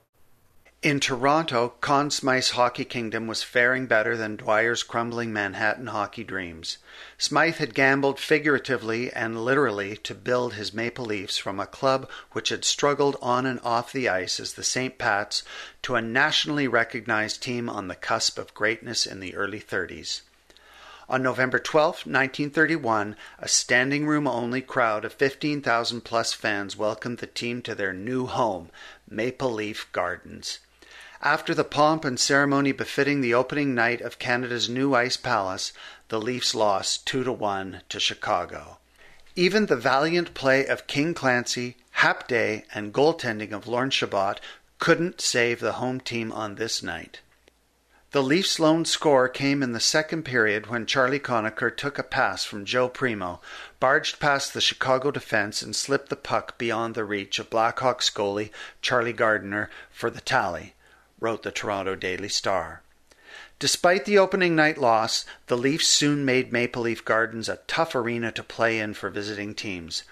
In Toronto, Conn Smythe's hockey kingdom was faring better than Dwyer's crumbling Manhattan hockey dreams. Smythe had gambled figuratively and literally to build his Maple Leafs from a club which had struggled on and off the ice as the St. Pat's to a nationally recognized team on the cusp of greatness in the early 30s. On November 12, 1931, a standing room-only crowd of 15,000-plus fans welcomed the team to their new home, Maple Leaf Gardens. After the pomp and ceremony befitting the opening night of Canada's new ice palace, the Leafs lost 2-1 to Chicago. Even the valiant play of King Clancy, Hap Day, and goaltending of Lorne Chabot couldn't save the home team on this night. The Leafs' lone score came in the second period when Charlie Conacher took a pass from Joe Primo, barged past the Chicago defense, and slipped the puck beyond the reach of Blackhawks goalie Charlie Gardner for the tally, wrote the Toronto Daily Star. Despite the opening night loss, the Leafs soon made Maple Leaf Gardens a tough arena to play in for visiting teams.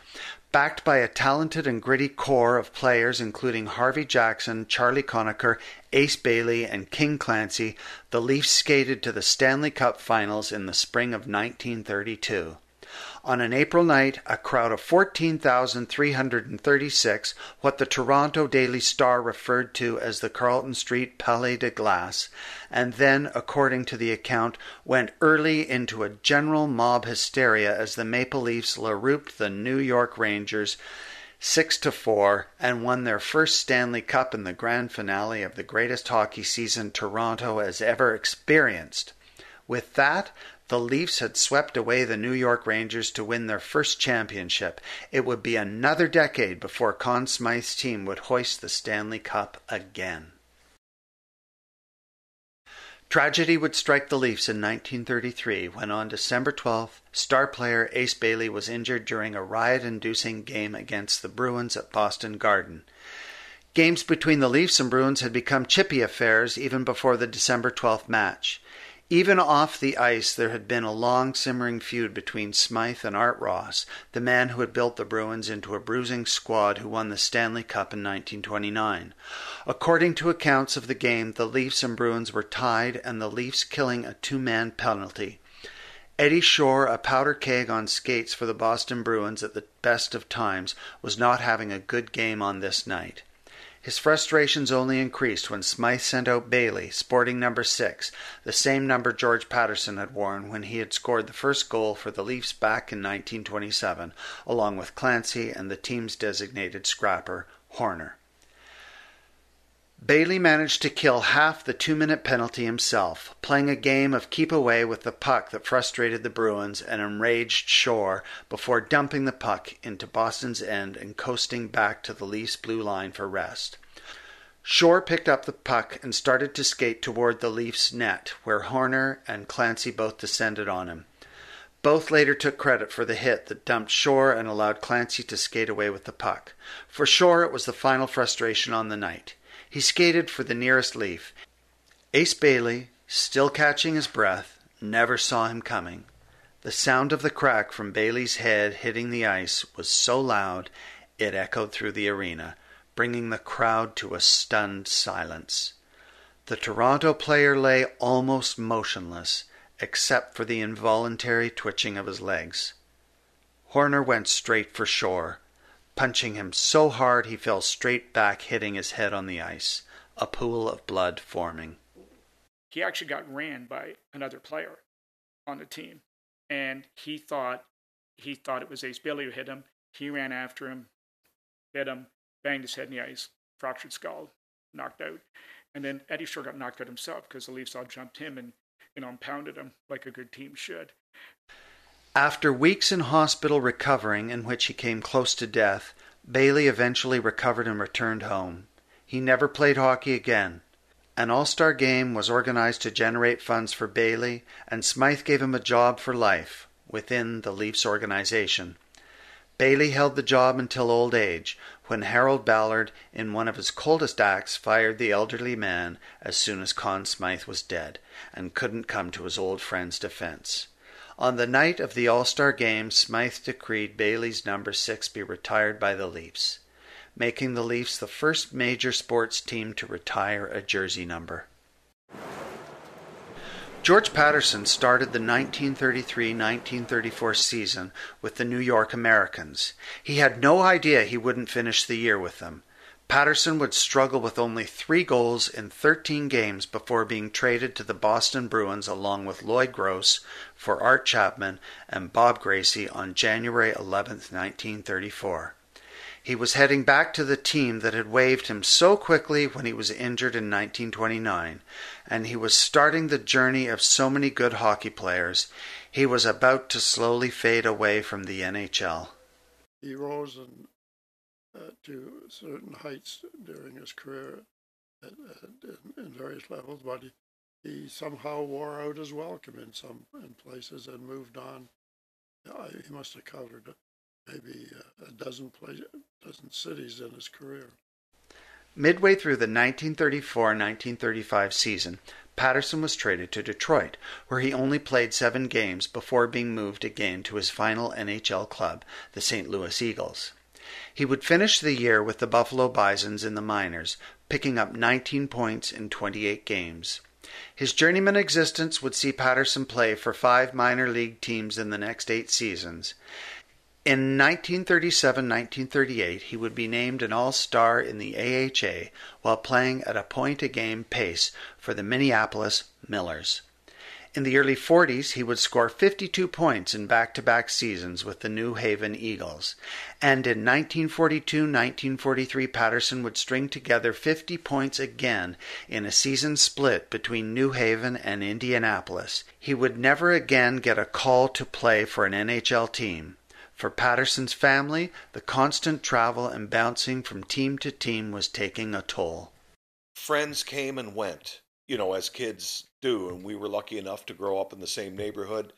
Backed by a talented and gritty core of players including Harvey Jackson, Charlie Conacher, Ace Bailey, and King Clancy, the Leafs skated to the Stanley Cup Finals in the spring of 1932. On an April night, a crowd of 14,336, what the Toronto Daily Star referred to as the Carlton Street Palais de Glace, and then, according to the account, went early into a general mob hysteria as the Maple Leafs larrouped the New York Rangers 6-4 and won their first Stanley Cup in the grand finale of the greatest hockey season Toronto has ever experienced. With that, the Leafs had swept away the New York Rangers to win their first championship. It would be another decade before Conn Smythe's team would hoist the Stanley Cup again. Tragedy would strike the Leafs in 1933 when, on December 12th, star player Ace Bailey was injured during a riot-inducing game against the Bruins at Boston Garden. Games between the Leafs and Bruins had become chippy affairs even before the December 12th match. Even off the ice, there had been a long simmering feud between Smythe and Art Ross, the man who had built the Bruins into a bruising squad who won the Stanley Cup in 1929. According to accounts of the game, the Leafs and Bruins were tied and the Leafs killing a 2-man penalty. Eddie Shore, a powder keg on skates for the Boston Bruins at the best of times, was not having a good game on this night. His frustrations only increased when Smythe sent out Bailey, sporting number 6, the same number George Patterson had worn when he had scored the first goal for the Leafs back in 1927, along with Clancy and the team's designated scrapper, Horner. Bailey managed to kill half the 2-minute penalty himself, playing a game of keep away with the puck that frustrated the Bruins and enraged Shore before dumping the puck into Boston's end and coasting back to the Leafs' blue line for rest. Shore picked up the puck and started to skate toward the Leafs' net, where Horner and Clancy both descended on him. Both later took credit for the hit that dumped Shore and allowed Clancy to skate away with the puck. For Shore, it was the final frustration on the night. He skated for the nearest Leaf. Ace Bailey, still catching his breath, never saw him coming. The sound of the crack from Bailey's head hitting the ice was so loud it echoed through the arena, bringing the crowd to a stunned silence. The Toronto player lay almost motionless, except for the involuntary twitching of his legs. Horner went straight for Shore, punching him so hard he fell straight back, hitting his head on the ice, a pool of blood forming. He actually got ran by another player on the team, and he thought it was Ace Bailey who hit him. He ran after him, hit him, banged his head in the ice, fractured skull, knocked out. And then Eddie Shore got knocked out himself because the Leafs all jumped him and, pounded him like a good team should. After weeks in hospital recovering, in which he came close to death, Bailey eventually recovered and returned home. He never played hockey again. An all-star game was organized to generate funds for Bailey, and Smythe gave him a job for life within the Leafs organization. Bailey held the job until old age, when Harold Ballard, in one of his coldest acts, fired the elderly man as soon as Conn Smythe was dead and couldn't come to his old friend's defense. On the night of the All-Star Game, Smythe decreed Bailey's number 6 be retired by the Leafs, making the Leafs the first major sports team to retire a jersey number. George Patterson started the 1933-1934 season with the New York Americans. He had no idea he wouldn't finish the year with them. Patterson would struggle with only 3 goals in 13 games before being traded to the Boston Bruins along with Lloyd Gross for Art Chapman and Bob Gracie on January 11, 1934. He was heading back to the team that had waived him so quickly when he was injured in 1929, and he was starting the journey of so many good hockey players. He was about to slowly fade away from the NHL. He rose to certain heights during his career in various levels, but he somehow wore out his welcome in places and moved on. He must have covered maybe a dozen cities in his career. Midway through the 1934-1935 season, Patterson was traded to Detroit, where he only played 7 games before being moved again to his final NHL club, the St. Louis Eagles. He would finish the year with the Buffalo Bisons in the minors, picking up 19 points in 28 games. His journeyman existence would see Patterson play for 5 minor league teams in the next 8 seasons. In 1937-1938, he would be named an All-Star in the AHA while playing at a point-a-game pace for the Minneapolis Millers. In the early 40s, he would score 52 points in back-to-back seasons with the New Haven Eagles. And in 1942-1943, Patterson would string together 50 points again in a season split between New Haven and Indianapolis. He would never again get a call to play for an NHL team. For Patterson's family, the constant travel and bouncing from team to team was taking a toll. Friends came and went, as kids do, and we were lucky enough to grow up in the same neighborhood.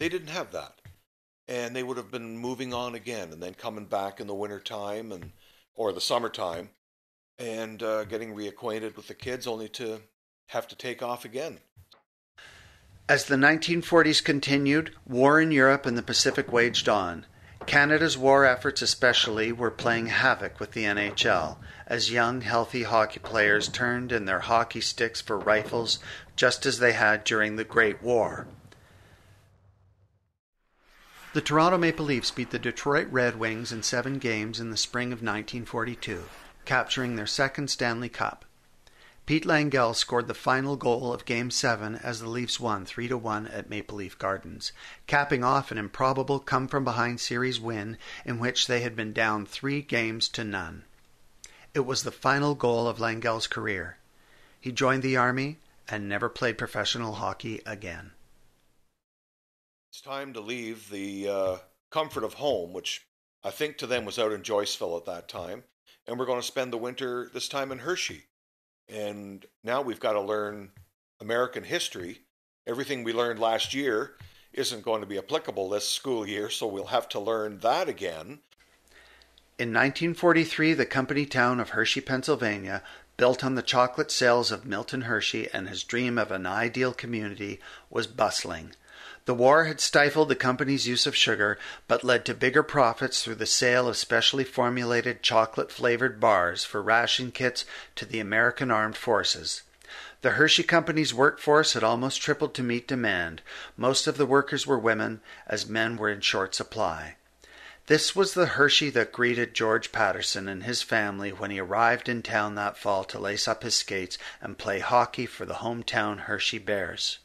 They didn't have that, and they would have been moving on again and then coming back in the wintertime or the summertime and getting reacquainted with the kids, only to have to take off again. As the 1940s continued, war in Europe and the Pacific waged on. Canada's war efforts especially were playing havoc with the NHL, as young, healthy hockey players turned in their hockey sticks for rifles, just as they had during the Great War. The Toronto Maple Leafs beat the Detroit Red Wings in 7 games in the spring of 1942, capturing their second Stanley Cup. Pete Langell scored the final goal of Game 7 as the Leafs won 3-1 at Maple Leaf Gardens, capping off an improbable come-from-behind series win in which they had been down 3-0. It was the final goal of Langell's career. He joined the Army and never played professional hockey again. It's time to leave the comfort of home, which I think to them was out in Joyceville at that time, and we're going to spend the winter this time in Hershey. And now we've got to learn American history. Everything we learned last year isn't going to be applicable this school year, so we'll have to learn that again. In 1943, the company town of Hershey, Pennsylvania, built on the chocolate sales of Milton Hershey and his dream of an ideal community, was bustling. The war had stifled the company's use of sugar, but led to bigger profits through the sale of specially formulated chocolate-flavored bars for ration kits to the American Armed Forces. The Hershey Company's workforce had almost tripled to meet demand. Most of the workers were women, as men were in short supply. This was the Hershey that greeted George Patterson and his family when he arrived in town that fall to lace up his skates and play hockey for the hometown Hershey Bears.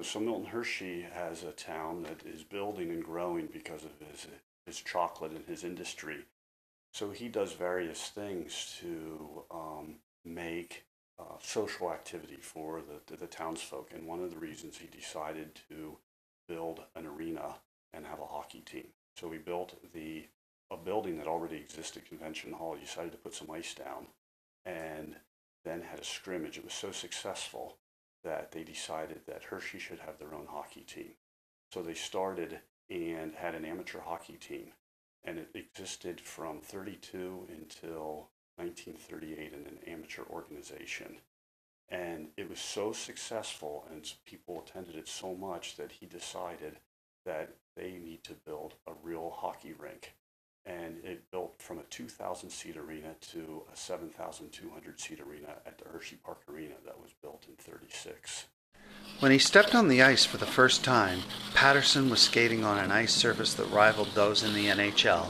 So Milton Hershey has a town that is building and growing because of his chocolate and his industry. So he does various things to make social activity for the townsfolk. And one of the reasons he decided to build an arena and have a hockey team. So he built a building that already existed, Convention Hall. He decided to put some ice down and then had a scrimmage. It was so successful that they decided that Hershey should have their own hockey team. So they started and had an amateur hockey team, and it existed from 1932 until 1938 in an amateur organization. And it was so successful and people attended it so much that he decided that they need to build a real hockey rink. And it built from a 2,000-seat arena to a 7,200-seat arena at the Hershey Park Arena that was built in 1936. When he stepped on the ice for the first time, Patterson was skating on an ice surface that rivaled those in the NHL.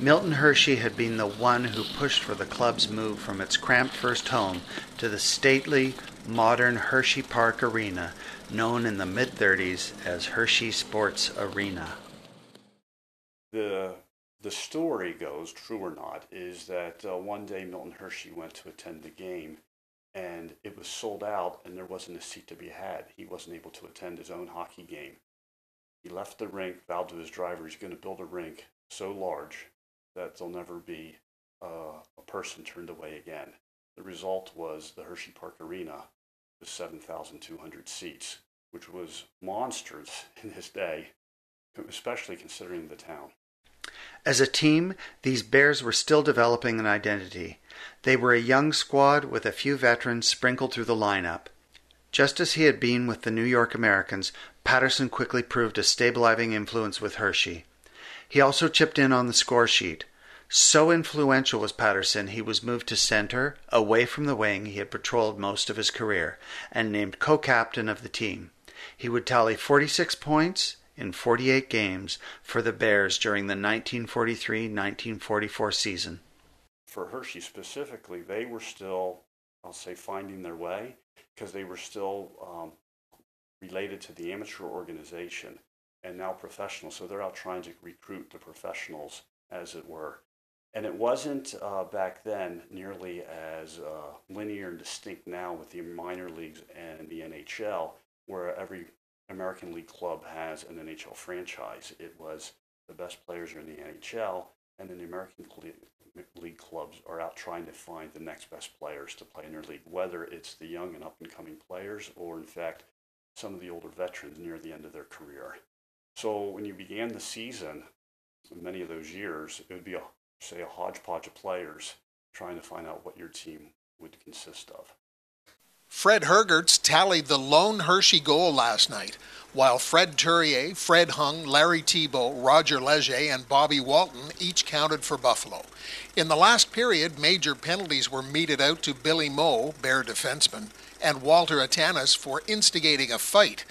Milton Hershey had been the one who pushed for the club's move from its cramped first home to the stately, modern Hershey Park Arena, known in the mid-30s as Hershey Sports Arena. The story goes, true or not, is that one day Milton Hershey went to attend the game and it was sold out and there wasn't a seat to be had. He wasn't able to attend his own hockey game. He left the rink, vowed to his driver, he's going to build a rink so large that there'll never be a person turned away again. The result was the Hershey Park Arena with 7,200 seats, which was monstrous in his day, especially considering the town. As a team, these Bears were still developing an identity. They were a young squad with a few veterans sprinkled through the lineup. Just as he had been with the New York Americans, Patterson quickly proved a stabilizing influence with Hershey. He also chipped in on the score sheet. So influential was Patterson, he was moved to center, away from the wing he had patrolled most of his career, and named co-captain of the team. He would tally 46 points in 48 games for the Bears during the 1943-1944 season. For Hershey specifically, they were still, I'll say, finding their way because they were still related to the amateur organization and now professional. So they're out trying to recruit the professionals, as it were. And it wasn't back then nearly as linear and distinct now with the minor leagues and the NHL, where every American League club has an NHL franchise. It was the best players are in the NHL, and then the American League clubs are out trying to find the next best players to play in their league, whether it's the young and up-and-coming players or, in fact, some of the older veterans near the end of their career. So when you began the season, many of those years, it would be, a hodgepodge of players trying to find out what your team would consist of. Fred Hergertz tallied the lone Hershey goal last night, while Fred Turier, Fred Hung, Larry Tebow, Roger Leger, and Bobby Walton each counted for Buffalo. In the last period, major penalties were meted out to Billy Moe, Bear defenseman, and Walter Atanas for instigating a fight.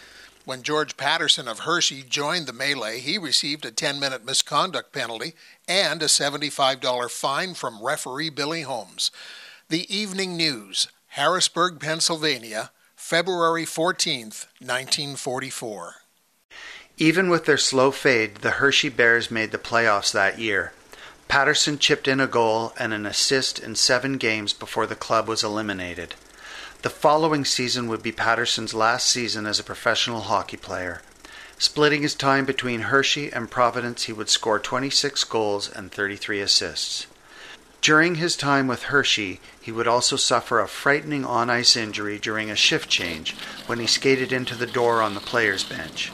When George Patterson of Hershey joined the melee, he received a 10-minute misconduct penalty and a $75 fine from referee Billy Holmes. The Evening News, Harrisburg, Pennsylvania, February 14, 1944. Even with their slow fade, the Hershey Bears made the playoffs that year. Patterson chipped in a goal and an assist in 7 games before the club was eliminated. The following season would be Patterson's last season as a professional hockey player. Splitting his time between Hershey and Providence, he would score 26 goals and 33 assists. During his time with Hershey, he would also suffer a frightening on-ice injury during a shift change when he skated into the door on the players' bench.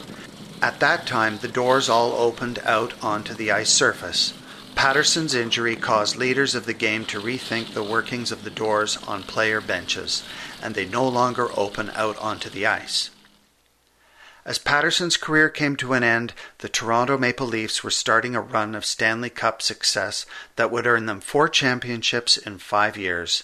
At that time, the doors all opened out onto the ice surface. Patterson's injury caused leaders of the game to rethink the workings of the doors on player benches, and they no longer open out onto the ice. As Patterson's career came to an end, the Toronto Maple Leafs were starting a run of Stanley Cup success that would earn them 4 championships in 5 years.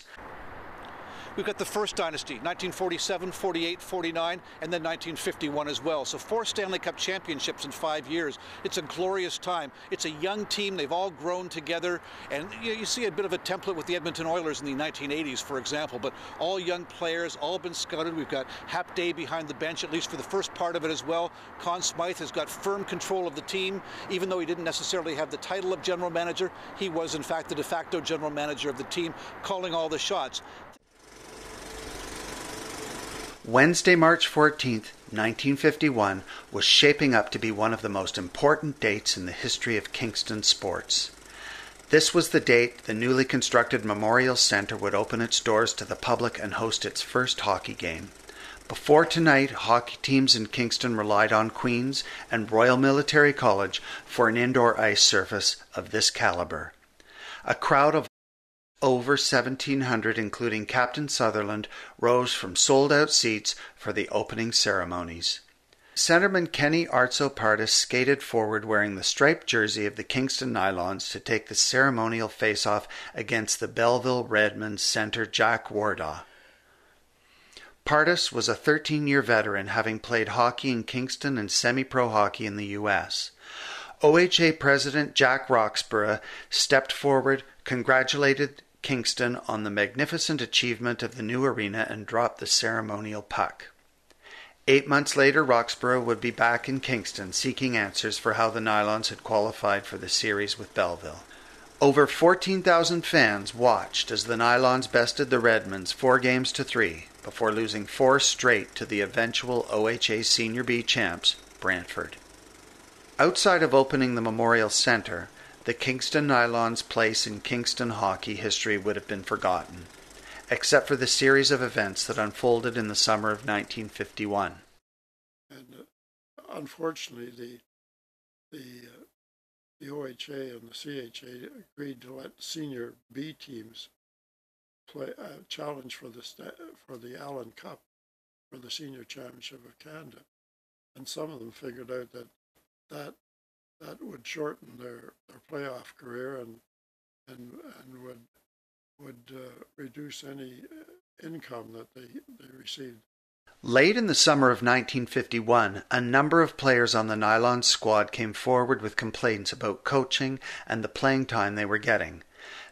We've got the first dynasty, 1947, 48, 49, and then 1951 as well. So 4 Stanley Cup championships in 5 years. It's a glorious time. It's a young team. They've all grown together. And you see a bit of a template with the Edmonton Oilers in the 1980s, for example. But all young players, all been scouted. We've got Hap Day behind the bench, at least for the first part of it as well. Conn Smythe has got firm control of the team. Even though he didn't necessarily have the title of general manager, he was, in fact, the de facto general manager of the team, calling all the shots. Wednesday, March 14, 1951, was shaping up to be one of the most important dates in the history of Kingston sports. This was the date the newly constructed Memorial Centre would open its doors to the public and host its first hockey game. Before tonight, hockey teams in Kingston relied on Queen's and Royal Military College for an indoor ice surface of this calibre. A crowd of over 1,700, including Captain Sutherland, rose from sold-out seats for the opening ceremonies. Centerman Kenny Artso-Partis skated forward wearing the striped jersey of the Kingston Nylons to take the ceremonial face-off against the Belleville Redmond center Jack Wardaw. Partis was a 13-year veteran, having played hockey in Kingston and semi-pro hockey in the U.S. OHA President Jack Roxburgh stepped forward, congratulated Kingston on the magnificent achievement of the new arena and dropped the ceremonial puck. 8 months later, Roxburgh would be back in Kingston seeking answers for how the Nylons had qualified for the series with Belleville. Over 14,000 fans watched as the Nylons bested the Redmonds 4 games to 3 before losing 4 straight to the eventual OHA Senior B champs, Brantford. Outside of opening the Memorial Centre, the Kingston Nylons' place in Kingston hockey history would have been forgotten, except for the series of events that unfolded in the summer of 1951. And unfortunately, the OHA and the CHA agreed to let Senior B teams play a challenge for the Allen Cup for the Senior Championship of Canada, and some of them figured out that would shorten their playoff career and would reduce any income that they received. Late in the summer of 1951, a number of players on the Nylon squad came forward with complaints about coaching and the playing time they were getting.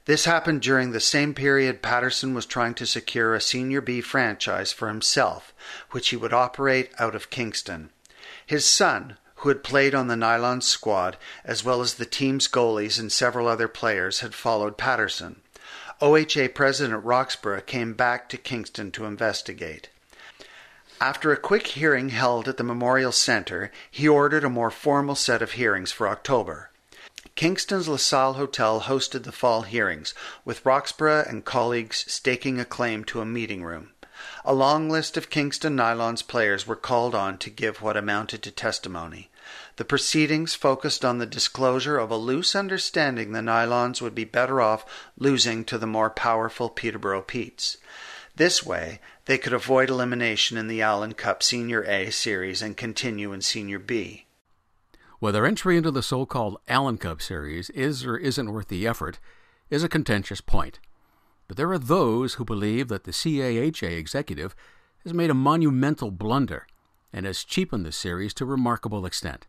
This happened during the same period Patterson was trying to secure a Senior B franchise for himself, which he would operate out of Kingston. His son, who had played on the Nylon squad, as well as the team's goalies and several other players, had followed Patterson. OHA President Roxburgh came back to Kingston to investigate. After a quick hearing held at the Memorial Centre, he ordered a more formal set of hearings for October. Kingston's LaSalle Hotel hosted the fall hearings, with Roxburgh and colleagues staking a claim to a meeting room. A long list of Kingston Nylons players were called on to give what amounted to testimony. The proceedings focused on the disclosure of a loose understanding the Nylons would be better off losing to the more powerful Peterborough Petes. This way, they could avoid elimination in the Allen Cup Senior A series and continue in Senior B. Whether entry into the so-called Allen Cup series is or isn't worth the effort is a contentious point. But there are those who believe that the CAHA executive has made a monumental blunder and has cheapened the series to remarkable extent.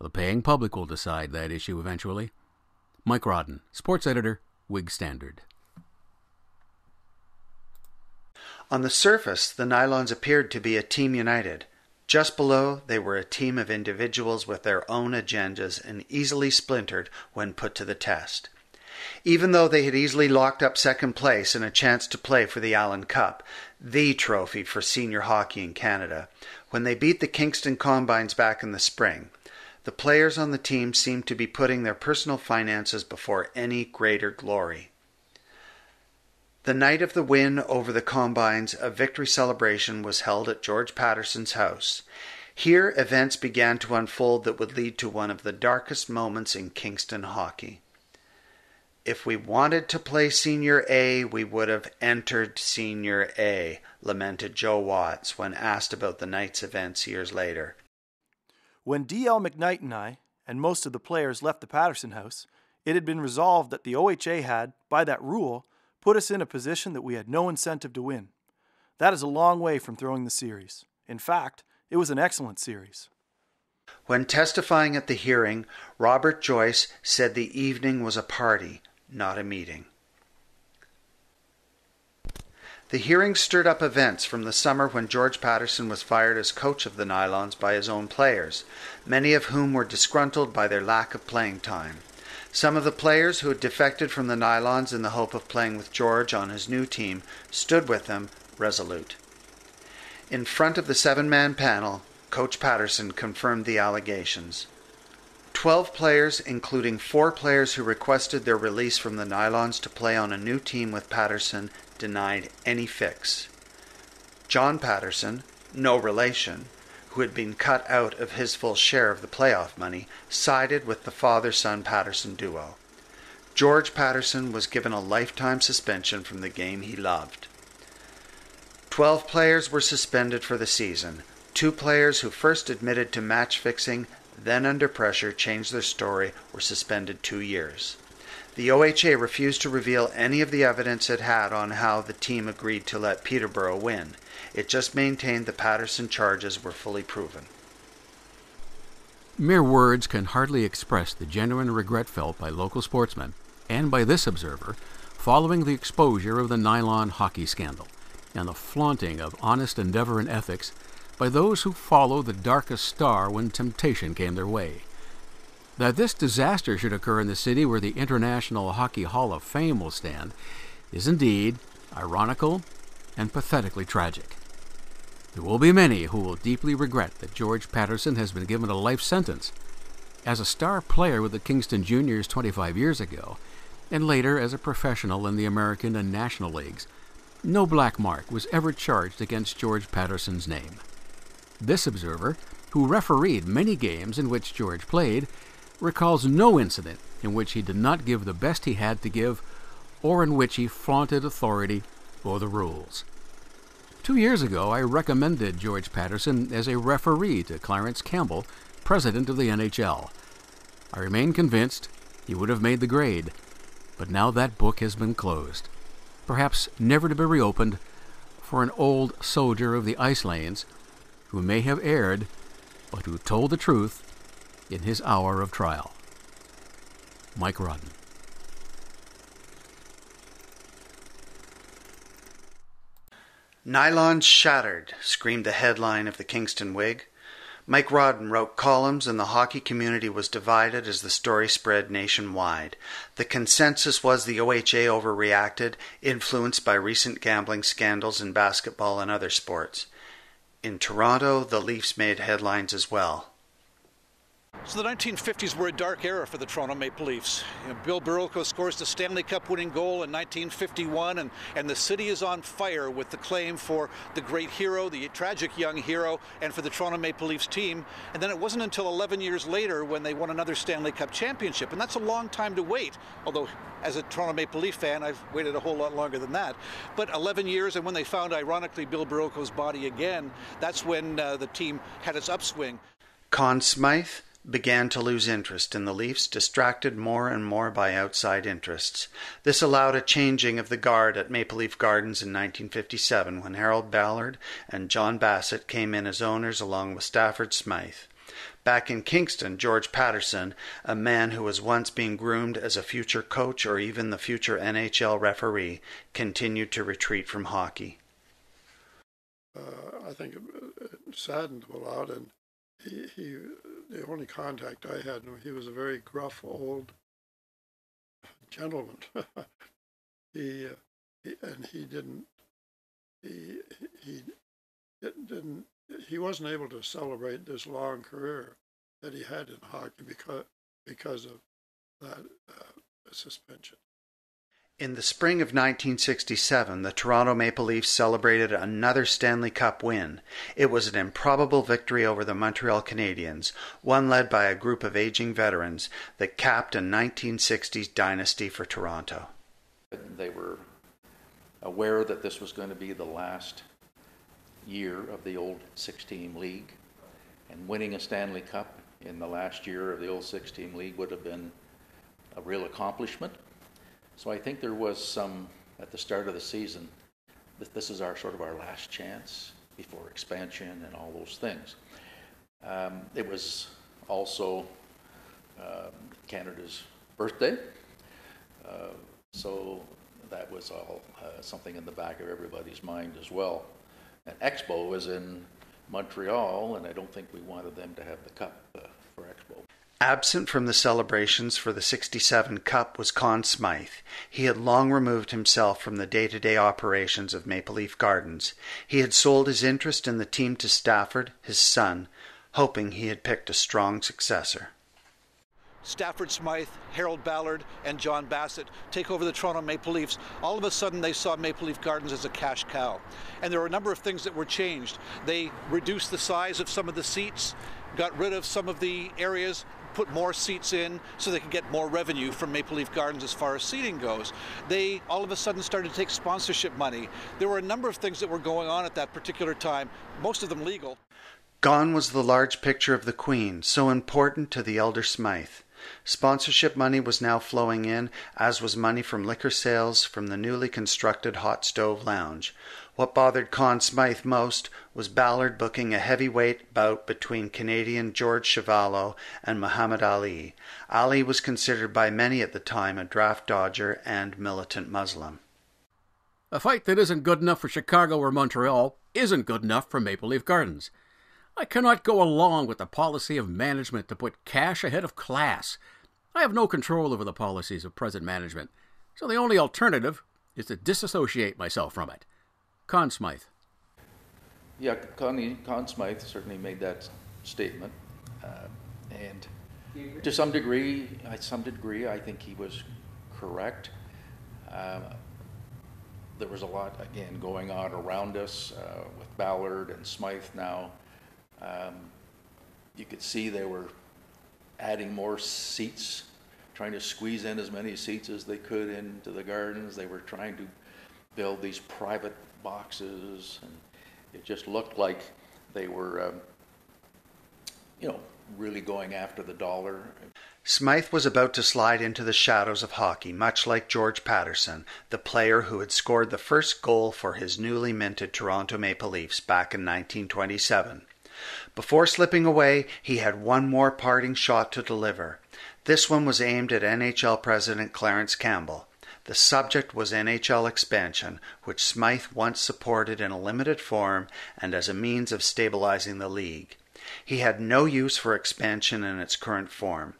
The paying public will decide that issue eventually. Mike Rodden, sports editor, Whig-Standard. On the surface, the Nylons appeared to be a team united. Just below, they were a team of individuals with their own agendas and easily splintered when put to the test. Even though they had easily locked up second place and a chance to play for the Allen Cup, the trophy for senior hockey in Canada, when they beat the Kingston Combines back in the spring, the players on the team seemed to be putting their personal finances before any greater glory. The night of the win over the Combines, a victory celebration was held at George Patterson's house. Here, events began to unfold that would lead to one of the darkest moments in Kingston hockey. If we wanted to play Senior A, we would have entered Senior A, lamented Joe Watts when asked about the night's events years later. When D.L. McKnight and I, and most of the players, left the Patterson house, it had been resolved that the OHA had, by that rule, put us in a position that we had no incentive to win. That is a long way from throwing the series. In fact, it was an excellent series. When testifying at the hearing, Robert Joyce said the evening was a party, not a meeting. The hearing stirred up events from the summer when George Patterson was fired as coach of the Nylons by his own players, many of whom were disgruntled by their lack of playing time. Some of the players who had defected from the Nylons in the hope of playing with George on his new team stood with him, resolute. In front of the seven-man panel, Coach Patterson confirmed the allegations. 12 players, including 4 players who requested their release from the Nylons to play on a new team with Patterson, denied any fix. John Patterson, no relation, who had been cut out of his full share of the playoff money, sided with the father-son Patterson duo. George Patterson was given a lifetime suspension from the game he loved. 12 players were suspended for the season. 2 players who first admitted to match-fixing, then under pressure changed their story, were suspended 2 years. The OHA refused to reveal any of the evidence it had on how the team agreed to let Peterborough win. It just maintained the Patterson charges were fully proven. Mere words can hardly express the genuine regret felt by local sportsmen, and by this observer, following the exposure of the Nylon hockey scandal, and the flaunting of honest endeavor and ethics by those who follow the darkest star when temptation came their way. That this disaster should occur in the city where the International Hockey Hall of Fame will stand is indeed ironical and pathetically tragic. There will be many who will deeply regret that George Patterson has been given a life sentence as a star player with the Kingston Juniors 25 years ago, and later as a professional in the American and National Leagues. No black mark was ever charged against George Patterson's name. This observer, who refereed many games in which George played, recalls no incident in which he did not give the best he had to give, or in which he flaunted authority or the rules. 2 years ago, I recommended George Patterson as a referee to Clarence Campbell, president of the NHL. I remain convinced he would have made the grade, but now that book has been closed, perhaps never to be reopened, for an old soldier of the ice lanes who may have erred, but who told the truth in his hour of trial. Mike Rodden. Nylons Shattered, screamed the headline of the Kingston Whig. Mike Rodden wrote columns, and the hockey community was divided as the story spread nationwide. The consensus was the OHA overreacted, influenced by recent gambling scandals in basketball and other sports. In Toronto, the Leafs made headlines as well. So the 1950s were a dark era for the Toronto Maple Leafs. Bill Barocco scores the Stanley Cup winning goal in 1951, and the city is on fire with the claim for the great hero, the tragic young hero, and for the Toronto Maple Leafs team. And then it wasn't until 11 years later when they won another Stanley Cup championship, and that's a long time to wait, although as a Toronto Maple Leaf fan, I've waited a whole lot longer than that. But 11 years, and when they found, ironically, Bill Barocco's body again, that's when the team had its upswing. Conn Smythe, began to lose interest in the Leafs, distracted more and more by outside interests. This allowed a changing of the guard at Maple Leaf Gardens in 1957 when Harold Ballard and John Bassett came in as owners along with Stafford Smythe. Back in Kingston, George Patterson, a man who was once being groomed as a future coach or even the future NHL referee, continued to retreat from hockey. I think it saddened him a lot, and he the only contact I had, he was a very gruff old gentleman. He wasn't able to celebrate this long career that he had in hockey because of that suspension. In the spring of 1967, the Toronto Maple Leafs celebrated another Stanley Cup win. It was an improbable victory over the Montreal Canadiens, one led by a group of aging veterans that capped a 1960s dynasty for Toronto. They were aware that this was going to be the last year of the old six-team league, and winning a Stanley Cup in the last year of the old six-team league would have been a real accomplishment. So I think there was some, at the start of the season, that this is our last chance before expansion and all those things. It was also Canada's birthday, so that was all something in the back of everybody's mind as well. And Expo was in Montreal, and I don't think we wanted them to have the cup for Expo. Absent from the celebrations for the 67 Cup was Conn Smythe. He had long removed himself from the day-to-day operations of Maple Leaf Gardens. He had sold his interest in the team to Stafford, his son, hoping he had picked a strong successor. Stafford Smythe, Harold Ballard, and John Bassett take over the Toronto Maple Leafs. All of a sudden, they saw Maple Leaf Gardens as a cash cow. And there were a number of things that were changed. They reduced the size of some of the seats, got rid of some of the areas, put more seats in so they could get more revenue from Maple Leaf Gardens as far as seating goes. They all of a sudden started to take sponsorship money. There were a number of things that were going on at that particular time, most of them legal. Gone was the large picture of the Queen, so important to the elder Smythe. Sponsorship money was now flowing in, as was money from liquor sales from the newly constructed hot stove lounge. What bothered Conn Smythe most was Ballard booking a heavyweight bout between Canadian George Chevallo and Muhammad Ali. Ali was considered by many at the time a draft dodger and militant Muslim. A fight that isn't good enough for Chicago or Montreal isn't good enough for Maple Leaf Gardens. I cannot go along with the policy of management to put cash ahead of class. I have no control over the policies of present management, so the only alternative is to disassociate myself from it. Conn Smythe. Yeah, Conn Smythe certainly made that statement, and to some degree, I think he was correct. There was a lot again going on around us with Ballard and Smythe. Now, you could see they were adding more seats, trying to squeeze in as many seats as they could into the gardens. They were trying to build these private boxes, and it just looked like they were, really going after the dollar. Smythe was about to slide into the shadows of hockey, much like George Patterson, the player who had scored the first goal for his newly minted Toronto Maple Leafs back in 1927. Before slipping away, he had one more parting shot to deliver. This one was aimed at NHL President Clarence Campbell. The subject was NHL expansion, which Smythe once supported in a limited form and as a means of stabilizing the league. He had no use for expansion in its current form.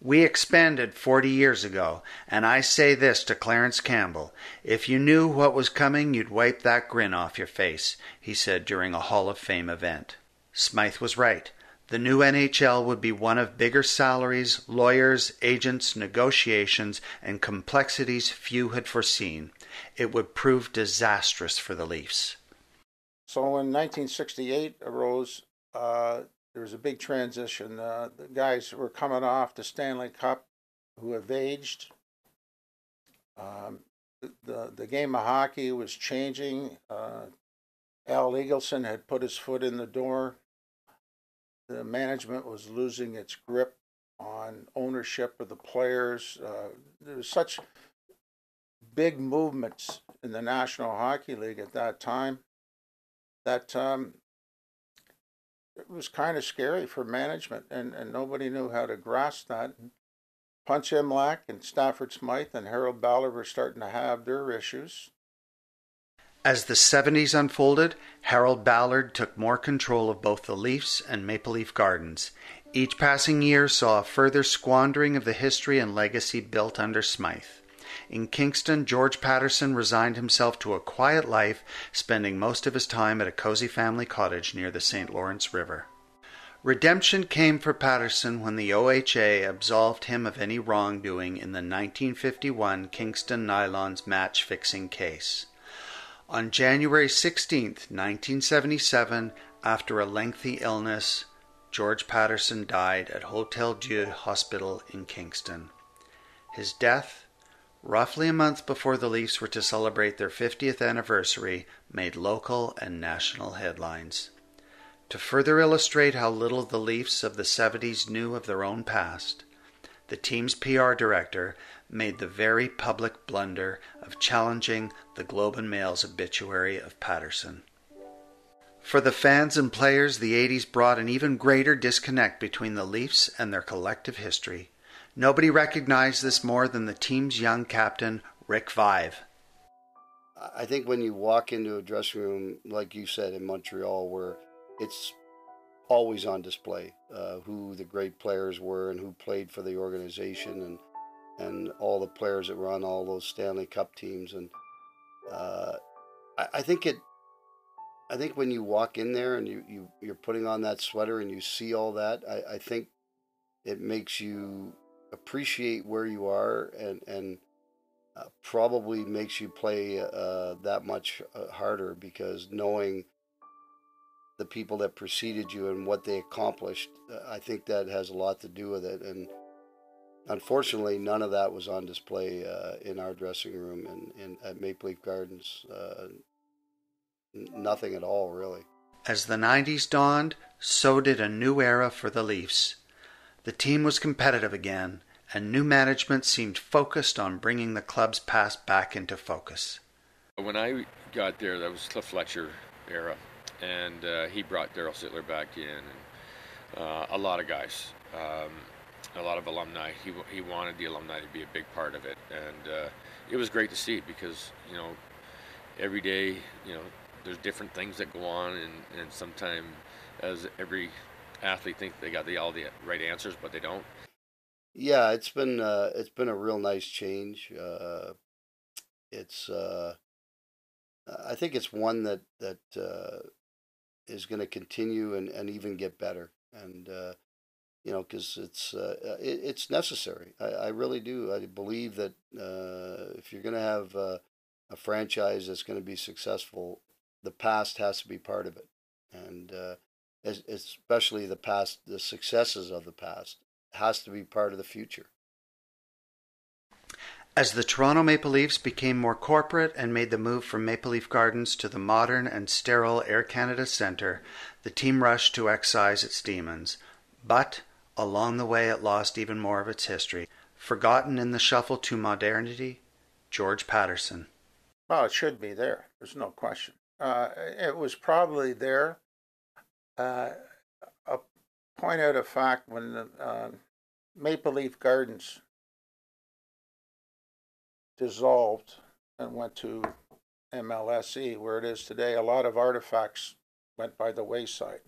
We expanded 40 years ago, and I say this to Clarence Campbell, if you knew what was coming, you'd wipe that grin off your face, he said during a Hall of Fame event. Smythe was right. The new NHL would be one of bigger salaries, lawyers, agents, negotiations, and complexities few had foreseen. It would prove disastrous for the Leafs. So in 1968 arose, there was a big transition. The guys were coming off the Stanley Cup who have aged. The game of hockey was changing. Al Eagleson had put his foot in the door. the management was losing its grip on ownership of the players. There was such big movements in the National Hockey League at that time that it was kind of scary for management, and nobody knew how to grasp that. Punch Imlach and Stafford Smythe and Harold Ballard were starting to have their issues. As the 70s unfolded, Harold Ballard took more control of both the Leafs and Maple Leaf Gardens. Each passing year saw a further squandering of the history and legacy built under Smythe. In Kingston, George Patterson resigned himself to a quiet life, spending most of his time at a cozy family cottage near the St. Lawrence River. Redemption came for Patterson when the OHA absolved him of any wrongdoing in the 1951 Kingston Nylons match-fixing case. On January 16, 1977, after a lengthy illness, George Patterson died at Hotel Dieu Hospital in Kingston. His death, roughly a month before the Leafs were to celebrate their 50th anniversary, made local and national headlines. To further illustrate how little the Leafs of the 70s knew of their own past, the team's PR director made the very public blunder of challenging the Globe and Mail's obituary of Patterson. For the fans and players, the 80s brought an even greater disconnect between the Leafs and their collective history. Nobody recognized this more than the team's young captain, Rick Vive. I think when you walk into a dressing room, like you said, in Montreal, where it's always on display, who the great players were and who played for the organization, and all the players that were on all those Stanley Cup teams. And I think when you walk in there and you're putting on that sweater and you see all that, I think it makes you appreciate where you are, and probably makes you play that much harder, because knowing the people that preceded you and what they accomplished, I think that has a lot to do with it. And unfortunately, none of that was on display in our dressing room and at Maple Leaf Gardens. Nothing at all, really. As the 90s dawned, so did a new era for the Leafs. The team was competitive again, and new management seemed focused on bringing the club's past back into focus. When I got there, that was the Fletcher era, and he brought Darryl Sittler back in, and a lot of guys, a lot of alumni. He wanted the alumni to be a big part of it, and it was great to see, because, you know, every day, you know, there's different things that go on, and sometimes as every athlete thinks they got all the right answers, but they don't. Yeah, it's been a real nice change. I think it's one that is going to continue and even get better, and you know, because it's necessary. I really do. I believe that if you're going to have a franchise that's going to be successful, the past has to be part of it, and especially the past, the successes of the past, has to be part of the future. As the Toronto Maple Leafs became more corporate and made the move from Maple Leaf Gardens to the modern and sterile Air Canada Centre, the team rushed to excise its demons. But along the way, it lost even more of its history. Forgotten in the shuffle to modernity, George Patterson. Well, it should be there. There's no question. It was probably there. I'll point out a fact. When the Maple Leaf Gardens dissolved and went to MLSE, where it is today, a lot of artifacts went by the wayside.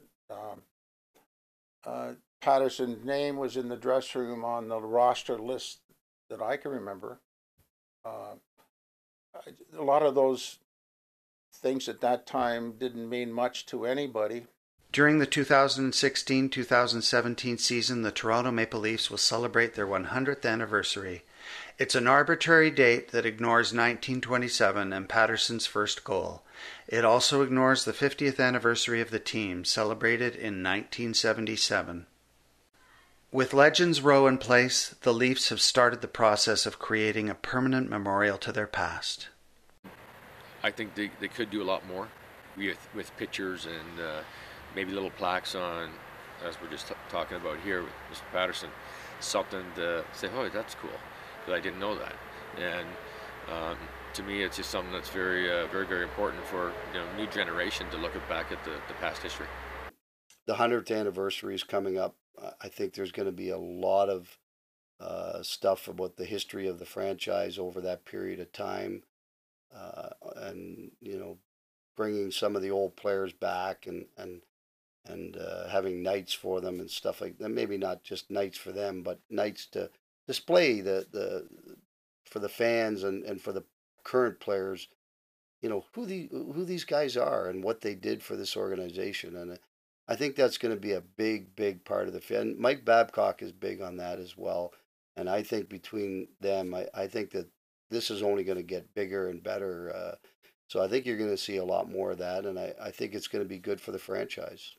Patterson's name was in the dressing room on the roster list that I can remember. A lot of those things at that time didn't mean much to anybody. During the 2016-2017 season, the Toronto Maple Leafs will celebrate their 100th anniversary. It's an arbitrary date that ignores 1927 and Patterson's first goal. It also ignores the 50th anniversary of the team, celebrated in 1977. With Legends Row in place, the Leafs have started the process of creating a permanent memorial to their past. I think they could do a lot more with pictures and maybe little plaques on as we're just talking about here with Mr. Patterson, something to say, oh, that's cool, because I didn't know that. And to me, it's just something that's very, very, very important for new generation to look back at the past history. The 100th anniversary is coming up. I think there's going to be a lot of stuff about the history of the franchise over that period of time, and bringing some of the old players back and having nights for them and stuff like that. Maybe not just nights for them, but nights to display for the fans and for the current players, who these guys are and what they did for this organization. And I think that's going to be a big, big part of the fan. Mike Babcock is big on that as well. And I think between them, I think that this is only going to get bigger and better. So I think you're going to see a lot more of that. And I think it's going to be good for the franchise.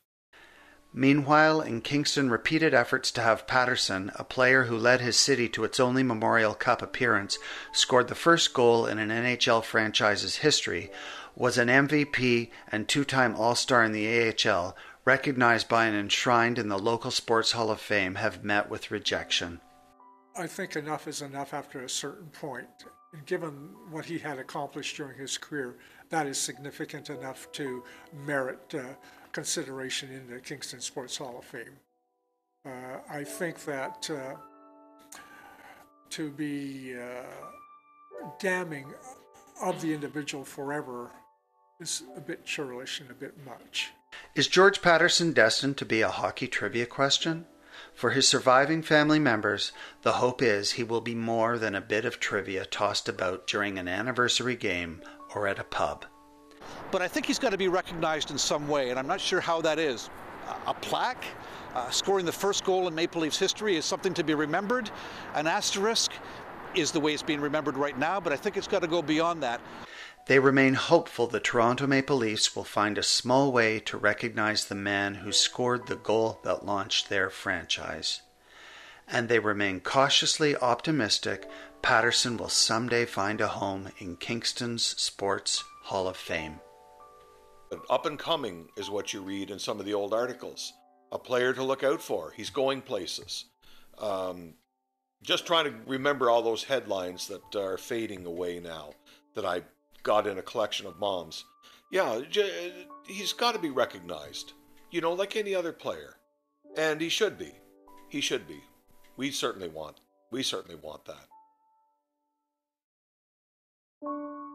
Meanwhile, in Kingston, repeated efforts to have Patterson, a player who led his city to its only Memorial Cup appearance, scored the first goal in an NHL franchise's history, was an MVP and two-time All-Star in the AHL, recognized by and enshrined in the local Sports Hall of Fame, have met with rejection. I think enough is enough after a certain point. And given what he had accomplished during his career, that is significant enough to merit consideration in the Kingston Sports Hall of Fame. I think that to be damning of the individual forever is a bit churlish and a bit much. Is George Patterson destined to be a hockey trivia question? For his surviving family members, the hope is he will be more than a bit of trivia tossed about during an anniversary game or at a pub. But I think he's got to be recognized in some way, and I'm not sure how that is. A plaque, scoring the first goal in Maple Leafs history is something to be remembered. An asterisk is the way it's being remembered right now, but I think it's got to go beyond that. They remain hopeful the Toronto Maple Leafs will find a small way to recognize the man who scored the goal that launched their franchise. And they remain cautiously optimistic Patterson will someday find a home in Kingston's Sports Hall of Fame. Up and coming is what you read in some of the old articles. A player to look out for. He's going places. Just trying to remember all those headlines that are fading away now that I got in a collection of moms. Yeah, he's got to be recognized, like any other player. And he should be. He should be. We certainly want that.